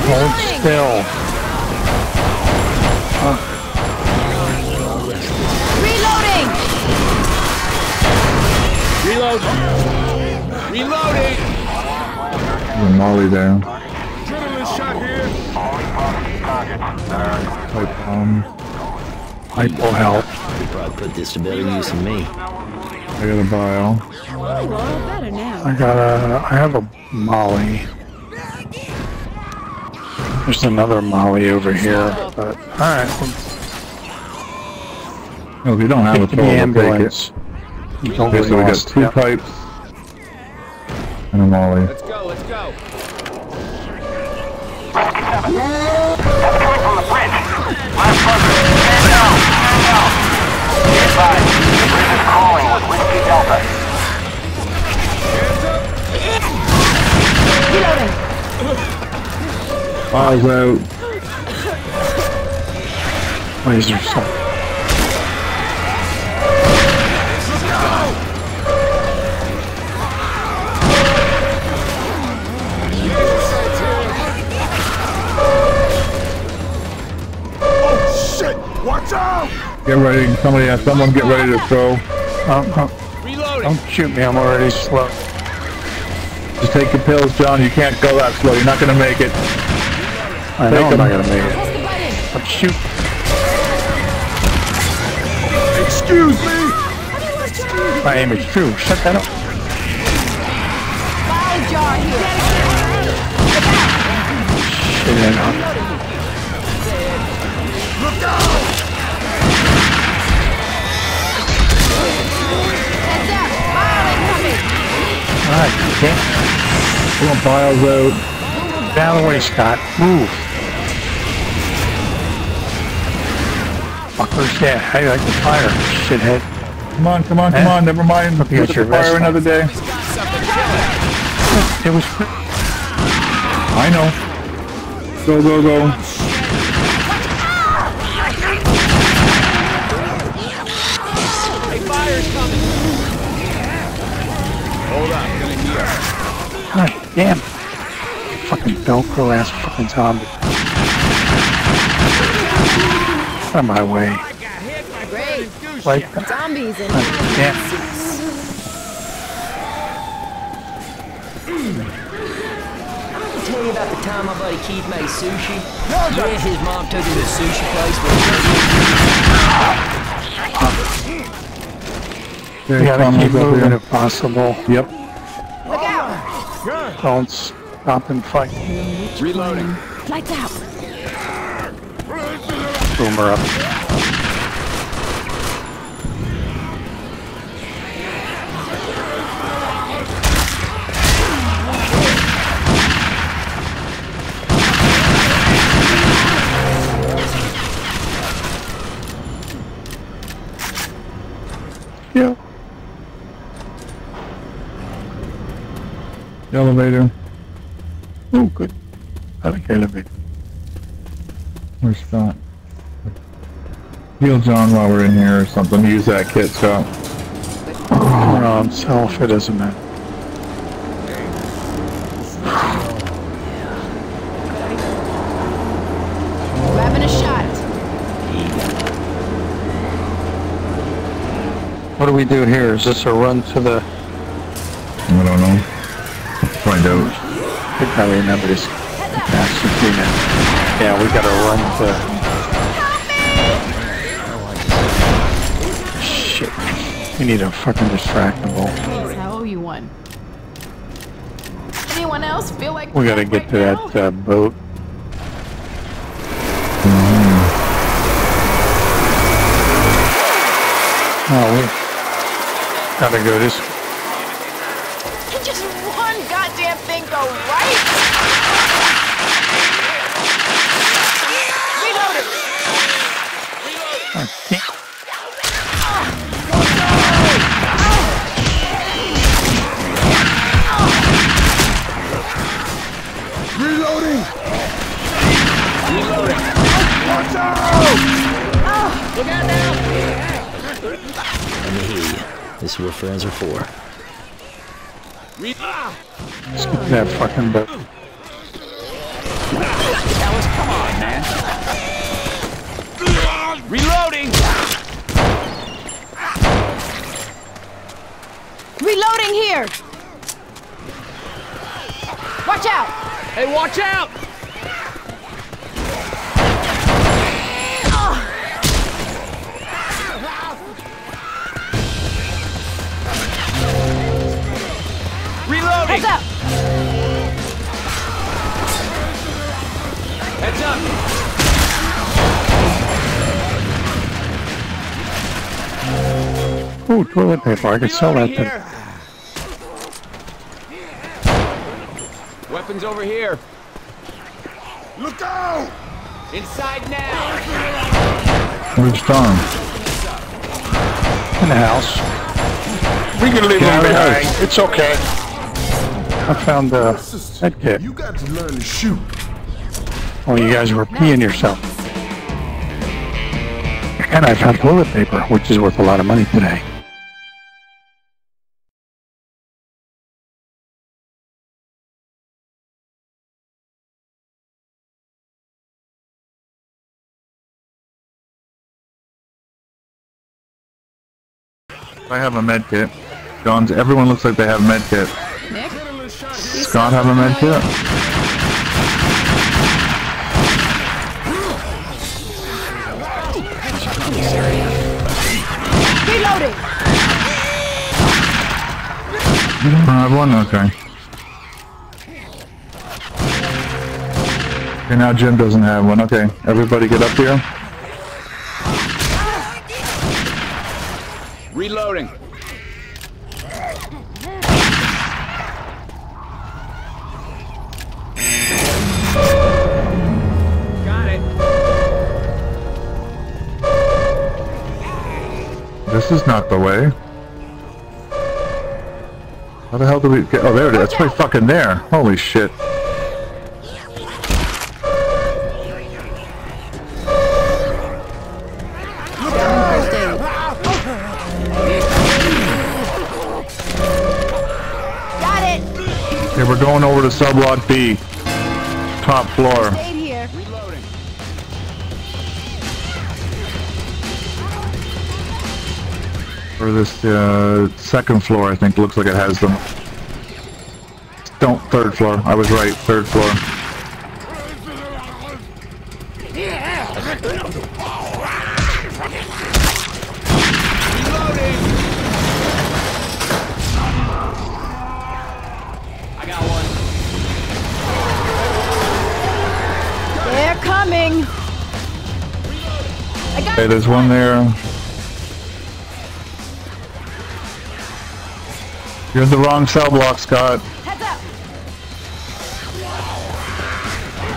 Hold still. Reloading. Reload. Reloading. There's a molly down. Adrenaline shot here. Pipe will help. You probably put this to better use than me. I got a bio. Oh, better now. I have a molly. There's another molly over here, but alright. No, we don't have a total ambulance. Okay, so we got two pipes and a molly. Let's go, let's go. Fire's out. Laser sight. Oh shit! Watch out! Get ready. Someone get ready to throw. Don't shoot me, I'm already slow. Just take your pills, John. You can't go that slow. You're not gonna make it. I know I'm not gonna make it. Let's shoot. Excuse me! My aim is true. Shut that up. Shit, I know. Look out! Alright, okay. We're on Bile Road. Down the way, Scott. Move. Fuckers, yeah, how do you like the fire, shithead? Come on, come on, come on, never mind. Put the fire another day. It was... I know. Go, go, go. Hey, fire's coming. Hold on, I'm gonna hear. God damn. Fucking Velcro ass fucking zombie. Out of my way. Like zombies and I tell you about the time my buddy Keith made sushi. Yeah, his mom took him to a sushi place where we gotta keep moving if possible. Yep. Look out! Don't stop and fight. Reloading. Lights out. Boomer up. Yeah. The elevator. Oh, good. I like elevator. Where's Scott? Heal John while we're in here or something. Use that kit, Scott. Oh, no, I'm self. It doesn't matter. Grabbing a shot. What do we do here? Is this a run to the... I don't know. Find out. I think I remember this catastrophe now. Yeah, we gotta run to... Help me! Shit. We need a fucking distractable. Please, I owe you one. Anyone else feel like... We gotta get to that boat. Oh, we gotta go this way. Reloading! friends are for. That fucking boat. Alice, come on, man. Reloading! Reloading here! Watch out! Hey, watch out! Reloading! Heads up! Heads up! Ooh, toilet paper. I can sell that thing. Weapons over here. Look out! Inside now! Where's Tom? In the house. We can leave him behind. It's okay. I found the head kit. You got to learn to shoot. Oh, you guys were peeing yourself. And I found toilet paper, which is worth a lot of money today. I have a med kit. John's, everyone looks like they have a med kit. Nick? Scott have a med kit? Reloading! I have one, okay. Okay, now Jim doesn't have one, okay. Everybody get up here. Reloading! This is not the way. How the hell do we get? Oh, there it is. It's right fucking there. Holy shit. Got it. Okay, we're going over to sublot B, top floor. Or this second floor, I think, looks like it has them. Don't, third floor. I was right, third floor. I got one. They're coming. I got. Hey, there's one there. You're in the wrong cell block, Scott. Heads up. I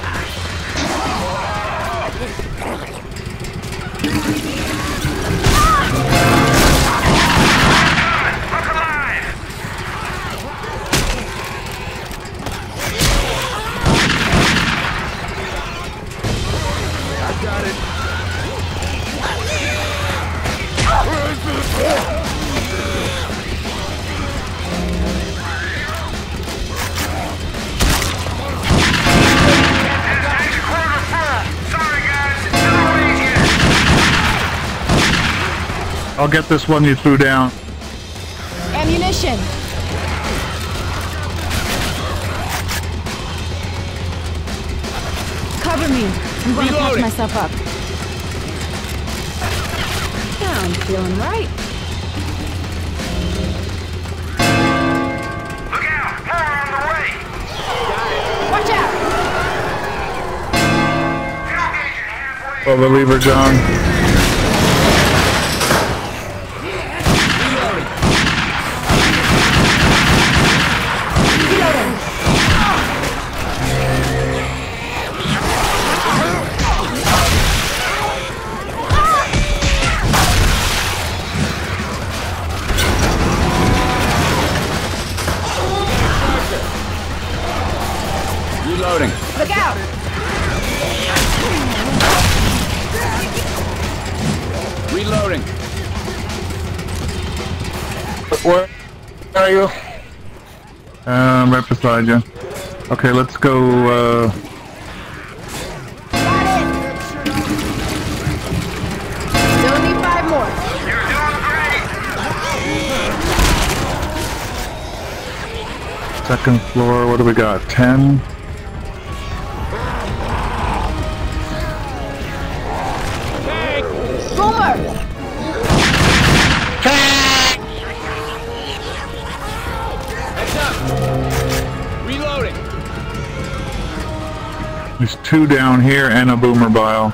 got it. I'll get this one you threw down. Ammunition. Cover me. I'm going to patch myself up. Yeah, I'm feeling right. Look out! More on the way. Watch out! Pull the lever, John. Where are you? I'm right beside you. Okay, let's go, Still need 5 more. You're doing great! Second floor, what do we got? 10? There's 2 down here and a boomer bile.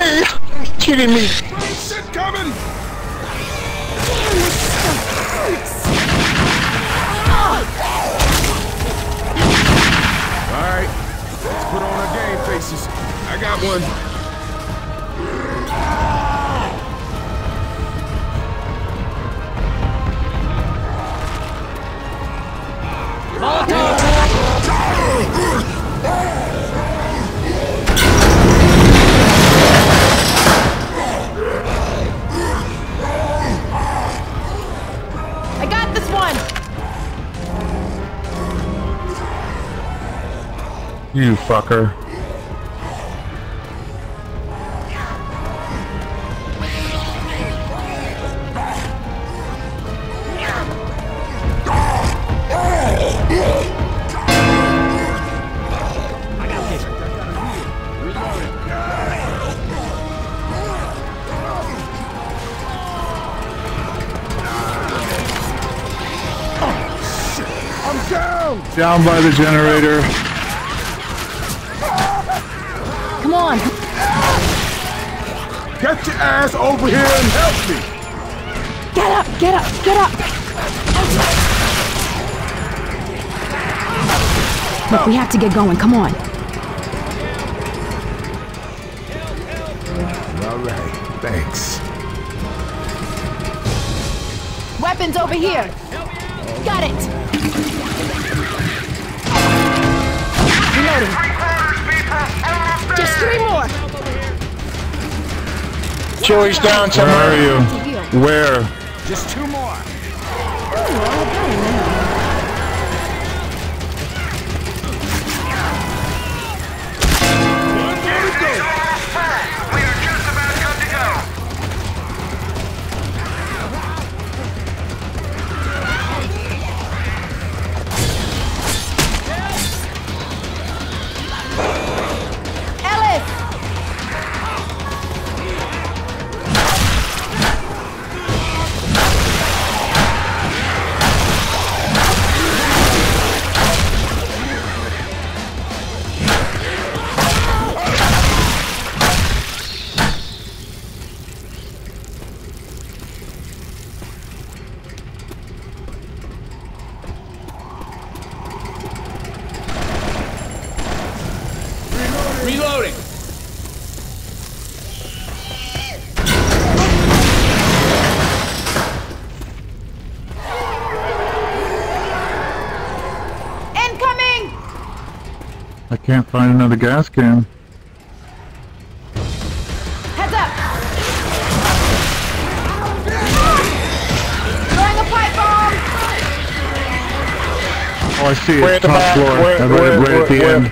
You're kidding me. Shit coming. All right, let's put on our game. I got one. I got this one. You fucker. Down by the generator. Come on. Get your ass over here and help me. Get up, get up, get up. Look, we have to get going. Come on. All right, thanks. Weapons over here. Got it. Just 3 more. Chili's down somewhere. Where are you? Where? Just 2 more. We are just about good to go. Reloading! Incoming! I can't find another gas can. Heads up! Throwing a pipe bomb! Oh, I see it. Top floor. Right at the end.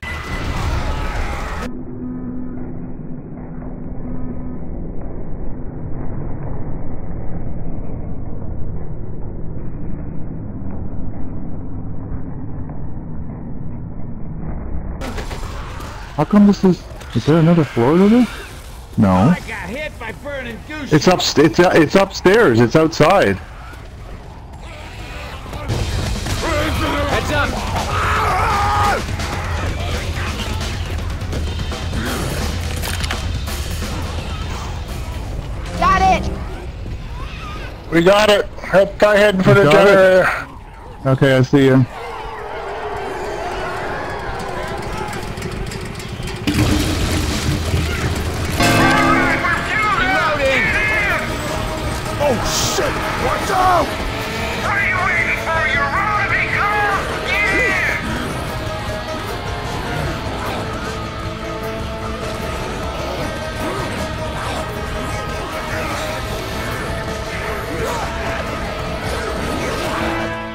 How come this is there another floor to this? No. It's up. It's upstairs. It's outside. Heads up. Got it. We got it. Guy heading for the generator. Okay, I see you. Oh shit! What's up?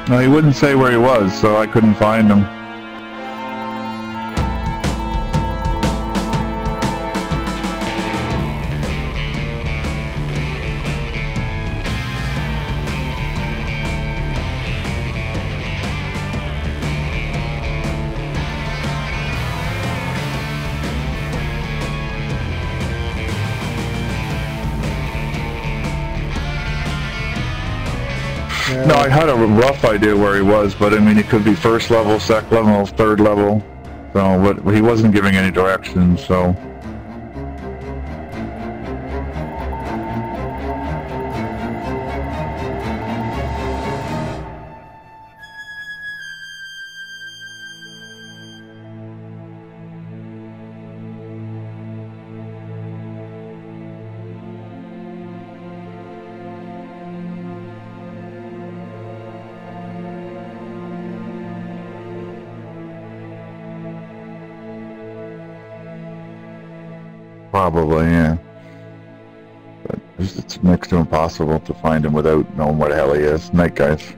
No, he wouldn't say where he was, so I couldn't find him. No, I had a rough idea where he was, but I mean, it could be first level, second level, third level. So, but he wasn't giving any directions, so. Probably, yeah. But it's next to impossible to find him without knowing what the hell he is. Night, guys.